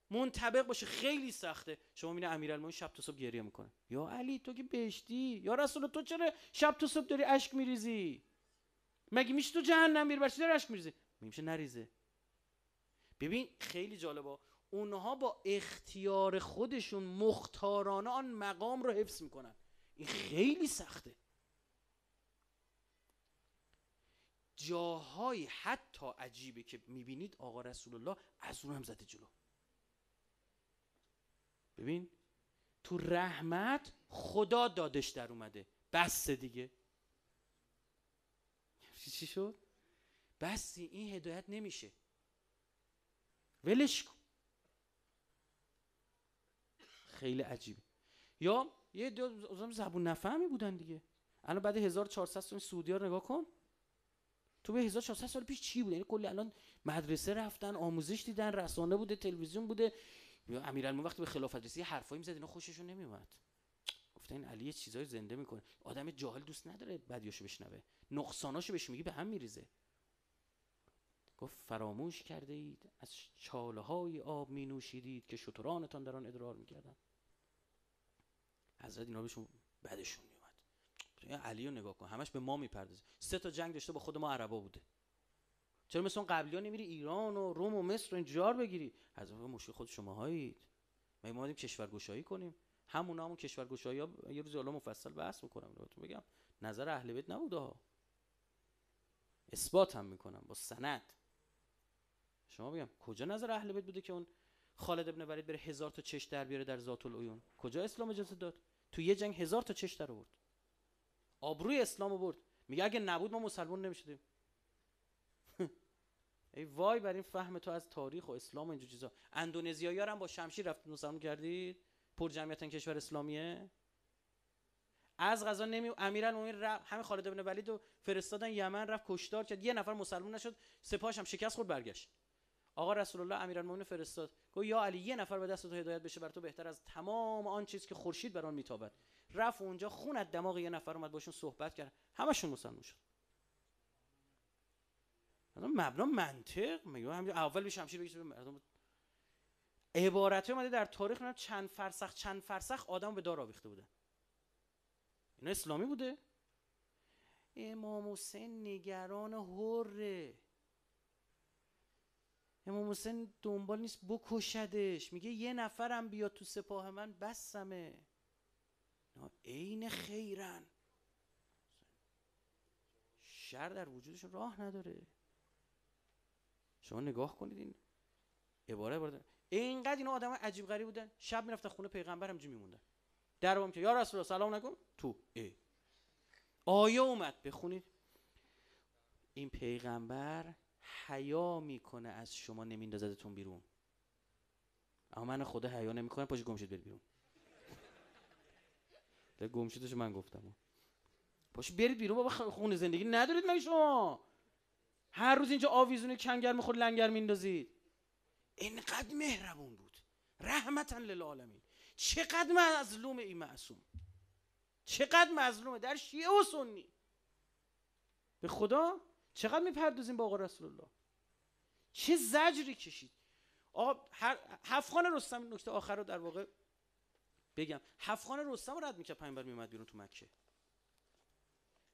منطبق باشه. خیلی سخته. شما میبینید امیرالمومنین شب تا صبح گریه میکنه. یا علی تو که بهشتی، یا رسول تو چرا شب تا صبح داری اشک میریزی؟ مگه میشه تو جهنم میری برای چی داری اشک میریزی؟ میشه نریزه. ببین خیلی جالبه. اونها با اختیار خودشون مختارانه آن مقام رو حفظ میکنن. این خیلی سخته. جاهای حتی عجیبه که میبینید آقا رسول الله از اون هم زده جلو. ببین تو رحمت خدا دادش در اومده، بس دیگه چی شد؟ بس این هدایت نمیشه، ولش کن. خیلی عجیبه. یا یه دو زبون نفهمی بودن دیگه. الان بعد هزار و چهارصد سال سعودی‌ها رو نگاه کن، تو به هزار و چهارصد سال پیش چی بود؟ یعنی کلی الان مدرسه رفتن، آموزش دیدن، رسانه بوده، تلویزیون بوده. امیرالمومنین وقتی به خلافت رسید حرفایی میزد اینا خوششون نمیومد، گفتن این علی چیزای زنده میکنه. آدم جاهل دوست نداره بدیاشو بشنوه، نقصاناشو بهش میگی به هم میریزه. گفت فراموش کرده اید از چاله های آب می نوشیدید که شترانتان در آن ادرار میکردن. حضرت اینا بهشون بدشون میومد. علی رو نگاه کن، همش به ما میپردازه. سه تا جنگ داشته با خود ما عربا بوده. چرا مثل اون قبلی‌ها نمیری ایران و روم و مصر و اینجا بگیری؟ حضرت مشکل خود شماهایید. ما اومدیم کشورگشایی کنیم. همونا همون کشورگشایی‌ها یه روز الان مفصل بحث می‌کنم براتون بگم. نظر اهل بیت نبوده ها. اثبات هم میکنم با سند. شما بگم کجا نظر اهل بیت بوده که اون خالد ابن ولید بره هزار تا چش در بیاره در ذات العیون؟ کجا اسلام اجازه داد؟ تو یه جنگ هزار تا چش در آورد. آبروی اسلامو برد. میگه اگه نبود ما مسلمان نمی‌شدیم. ای وای بر این فهم تو از تاریخ و اسلام و اینجور چیزا. اندونزیایی‌ها هم با شمشیر رفتن مسلمان کردید. پر جمعیتن کشور اسلامیه. از قضا نمی امیرالمومنین همین خالد ابن ولید رو فرستادن یمن، رفت کشتار کرد، یه نفر مسلمان نشد، سپاهش هم شکست خورد برگشت. آقا رسول الله امیرالمومنین فرستاد، گفت یا علی یه نفر به دست تو هدایت بشه بر تو بهتر از تمام آن چیز که خورشید بر آن میتابد. رفت اونجا خون از دماغ یه نفر اومد، باشون صحبت کرد، همشون مسلمان شد. مثلا مبنا منطق میگه همینجا اول به شمشیر بگیش. عبارت اومده در تاریخ نه چند فرسخ چند فرسخ آدم به دار آویخته بودن. اینا اسلامی بوده؟ امام حسین نگران هره، امام حسین دنبال نیست بکشدش، میگه یه نفرم بیاد تو سپاه من بسمه. عین خیرن، شر در وجودش راه نداره. شما نگاه کنید این عباره برده. اینقدر اینا آدم عجیب غریب بودن، شب میرفتن خونه پیغمبر همجوری میموندن. درو هم که یا رسول الله سلام نکن تو ای. آیه اومد بخونید. این پیغمبر حیا میکنه از شما نمیندازدتون بیرون. اما من خدا حیا نمیکنم، پاش گم شید بری بیرون. ده گم شیدش من گفتم. پاش برید بیرون بابا، خونه زندگی ندارید مگه شما؟ هر روز اینجا آویزون کنگر میخوره لنگر میندازید. اینقدر مهربون بود، رحمتا للعالمین. چقدر مظلوم این معصوم، چقدر مظلومه در شیعه و سنی. به خدا چقدر میپردازیم به آقا رسول الله، چه زجری کشید. آقا هفت‌خان رستم، نکته آخر رو در واقع بگم، هفت‌خان رستم رد میکرد پیامبر میومد بیرون تو مکه.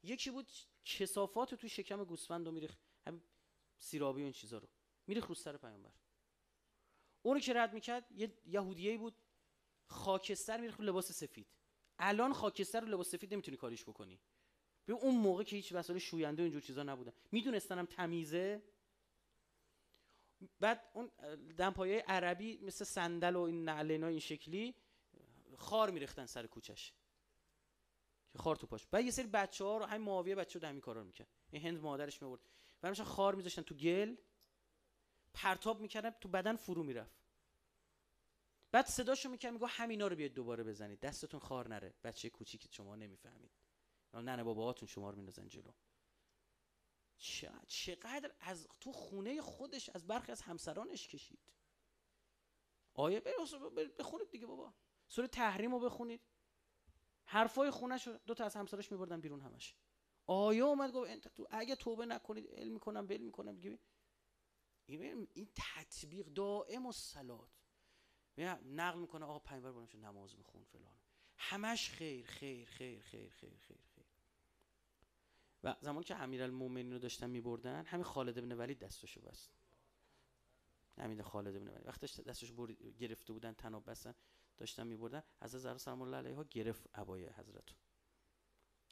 یکی بود کثافات توی شکم گوسفند رو میریخت، هم سیرابی و این چیزا رو میریخت رو سر پیامبر. اون که رد میکرد یه یهودیه‌ای بود، خاکستر میریخت رو لباس سفید. الان خاکستر رو لباس سفید نمیتونی کاریش بکنی. به اون موقع که هیچ وسایل شوینده و اینجور چیزا نبودن، میدونستنم تمیزه. بعد اون دمپایه عربی مثل صندل و این نعلین ها این شکلی خار میریختن سر کوچش که خار تو پاش. بعد یه سری بچه‌ها رو همین معاویه بچه‌ها همین کارا رو میکرد. این هند مادرش میورد، برامش خار میذاشتن تو گل، پرتاب میکردن تو بدن فرو میرفت. بعد صداشو میکرد میگه همینا رو بیاید دوباره بزنید، دستتون خار نره. بچه کوچیکی شما نمیفهمید، ننه باباهاتون شما رو میندازن جلو. چقدر از تو خونه خودش از برخی از همسرانش کشید. آیه بخونید دیگه بابا، سوره تحریم رو بخونید. حرفای خونش رو دو تا از همسرش میبردن بیرون همش. آیه اومد گفت اگه توبه نکنید علم میکنم بل میکنم. دیگه این تطبیق دائم و صلات نقل میکنه. آقا پیامبر بلند شد نماز بخون فلان، همش خیر خیر خیر خیر خیر خیر خیر. و زمانی که امیرالمومنین رو داشتن میبردن، همین خالد بن ولید دستشو بست. امید خالد بن ولید وقتی دستش برد گرفته بودن تناب بستن داشتن می‌بردن، حضرت زهرا سلام الله علیها گرفت عبای حضرت،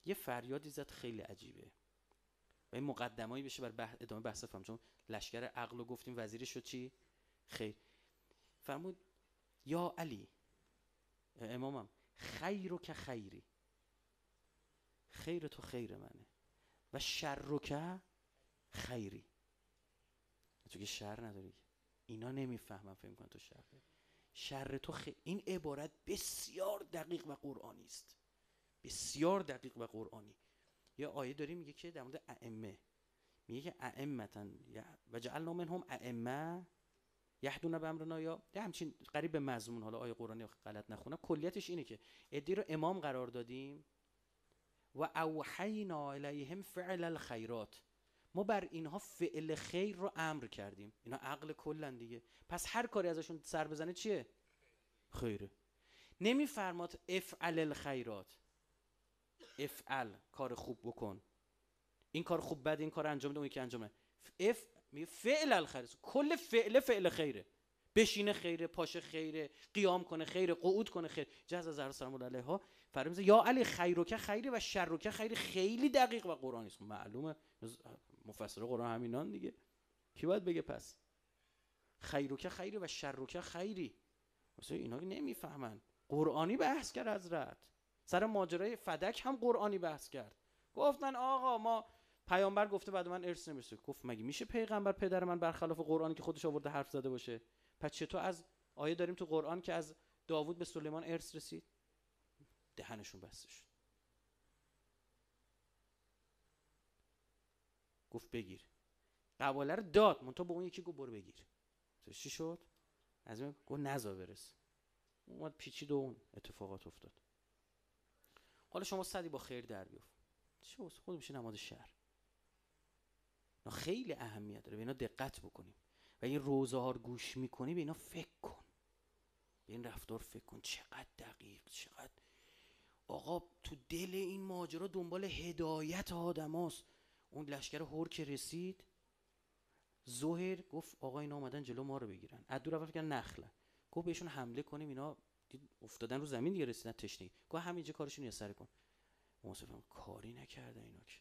یه فریادی زد خیلی عجیبه و این مقدمه‌ای بشه بر بحث ادامه بحث فهم، چون لشکر عقل گفتیم وزیرش شد چی؟ خیر. فرمود یا علی، امامم، خیرو که خیری، خیر تو خیر منه و شرو که خیری، تو که شر نداری. اینا نمیفهمن فکر می‌کنن تو شر، شر تو خیر. این عبارت بسیار دقیق و قرآنی است، بسیار دقیق و قرآنی. یا آیه داری میگه که در مورد ائمه میگه که ائمتن و جعلنا منهم ائمه یهدون بامرنا، یا همچین قریب به مضمون، حالا آیه قرآنی غلط نخونه، کلیتش اینه که ادی رو امام قرار دادیم و اوحینا الیهم فعل الخیرات، ما بر اینها فعل خیر رو امر کردیم. اینا عقل کلن دیگه، پس هر کاری ازشون سر بزنه چیه؟ خیره. نمیفرماد افعل الخیرات، افعل کار خوب بکن، این کار خوب بده، این کار انجام ده، اون یکی انجام ده. اف میگه فعل الخیر، کل فعل فعل خیره، بشینه خیره، پاشه خیره، قیام کنه خیره، قعود کنه خیر. جزا زهرا سلام الله علیها فرمود یا علی خیرک خیری و شرک خیری. خیلی دقیق و قرآنی است، معلومه مفسر قرآن همینان دیگه، کی باید بگه پس خیرک خیری و شرک خیری؟ مثلا اینا نمیفهمن. قرآنی بحث کرد حضرت، سر ماجرای فدک هم قرآنی بحث کرد. گفتن آقا ما پیامبر گفته بعد من ارث نمیشه. گفت مگه میشه پیغمبر پدر من برخلاف قرآنی که خودش آورده حرف زده باشه؟ پس چطور از آیه داریم تو قرآن که از داوود به سلیمان ارث رسید؟ دهنشون بسته شد. گفت بگیر. قواله رو داد، منتها به اون یکی گفت برو بگیر. چی شد؟ از من گفت نذار برس. اومد پیچید و اون اتفاقات افتاد. حالا شما صدی با خیر در بیافت، چی بس خود میشه نماد شر. اینا خیلی اهمیت داره، به اینا دقت بکنیم و این روزهار گوش میکنی به اینا فکر کن، به این رفتار فکر کن، چقدر دقیق، چقدر آقا تو دل این ماجرا دنبال هدایت آدم هاست. اون لشکر هور که رسید، زهر گفت آقا اینا آمدن جلو ما رو بگیرن، عدو رفت کردن نخله، گفت بهشون حمله کنیم، اینا افتادن رو زمین دیگه، رسیدن تشنگی، گفت همینجا کارشون یه سر کن. مصطفی کاری نکردن اینا که.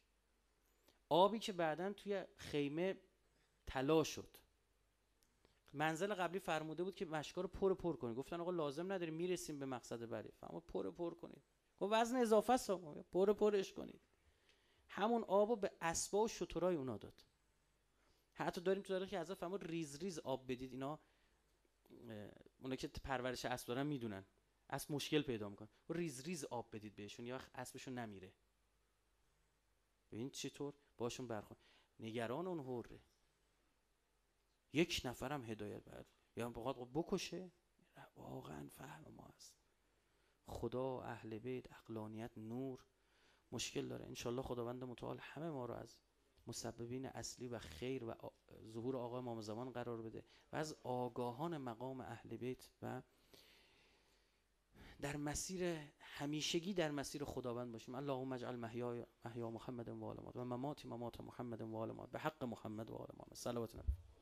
آبی که بعدن توی خیمه طلا شد، منزل قبلی فرموده بود که مشکا رو پر پر کنید، گفتن آقا لازم نداریم میرسیم به مقصد بعدی، فرمود پر پر کنید، گفت وزن اضافه است پر پرش کنید. همون آبو به اسبا و شترای اونا داد. حتی داریم تو تاریخ حضرت فرمود ریز ریز آب بدید، اینا اونا که پرورش اسب دارن میدونن اسب مشکل پیدا میکنه، و ریز ریز آب بدید بهشون، یا وقت اسبشون نمیره. ببین چطور باشون برخورد. نگران اون هوره یک نفرم هدایت بده یا بخواد بکشه، واقعا فهم ما هست. خدا اهل بیت عقلانیت نور مشکل داره. ان شاء الله خداوند متعال همه ما رو از مسببین اصلی و خیر و ظهور آقا امام زمان قرار بده و از آگاهان مقام اهل بیت و در مسیر همیشگی در مسیر خداوند باشیم. اللهم اجعل محیا محیا محمد و آل محمد و مماتی ممات محمد و آل محمد، به حق محمد و آل محمد. صلوات نبی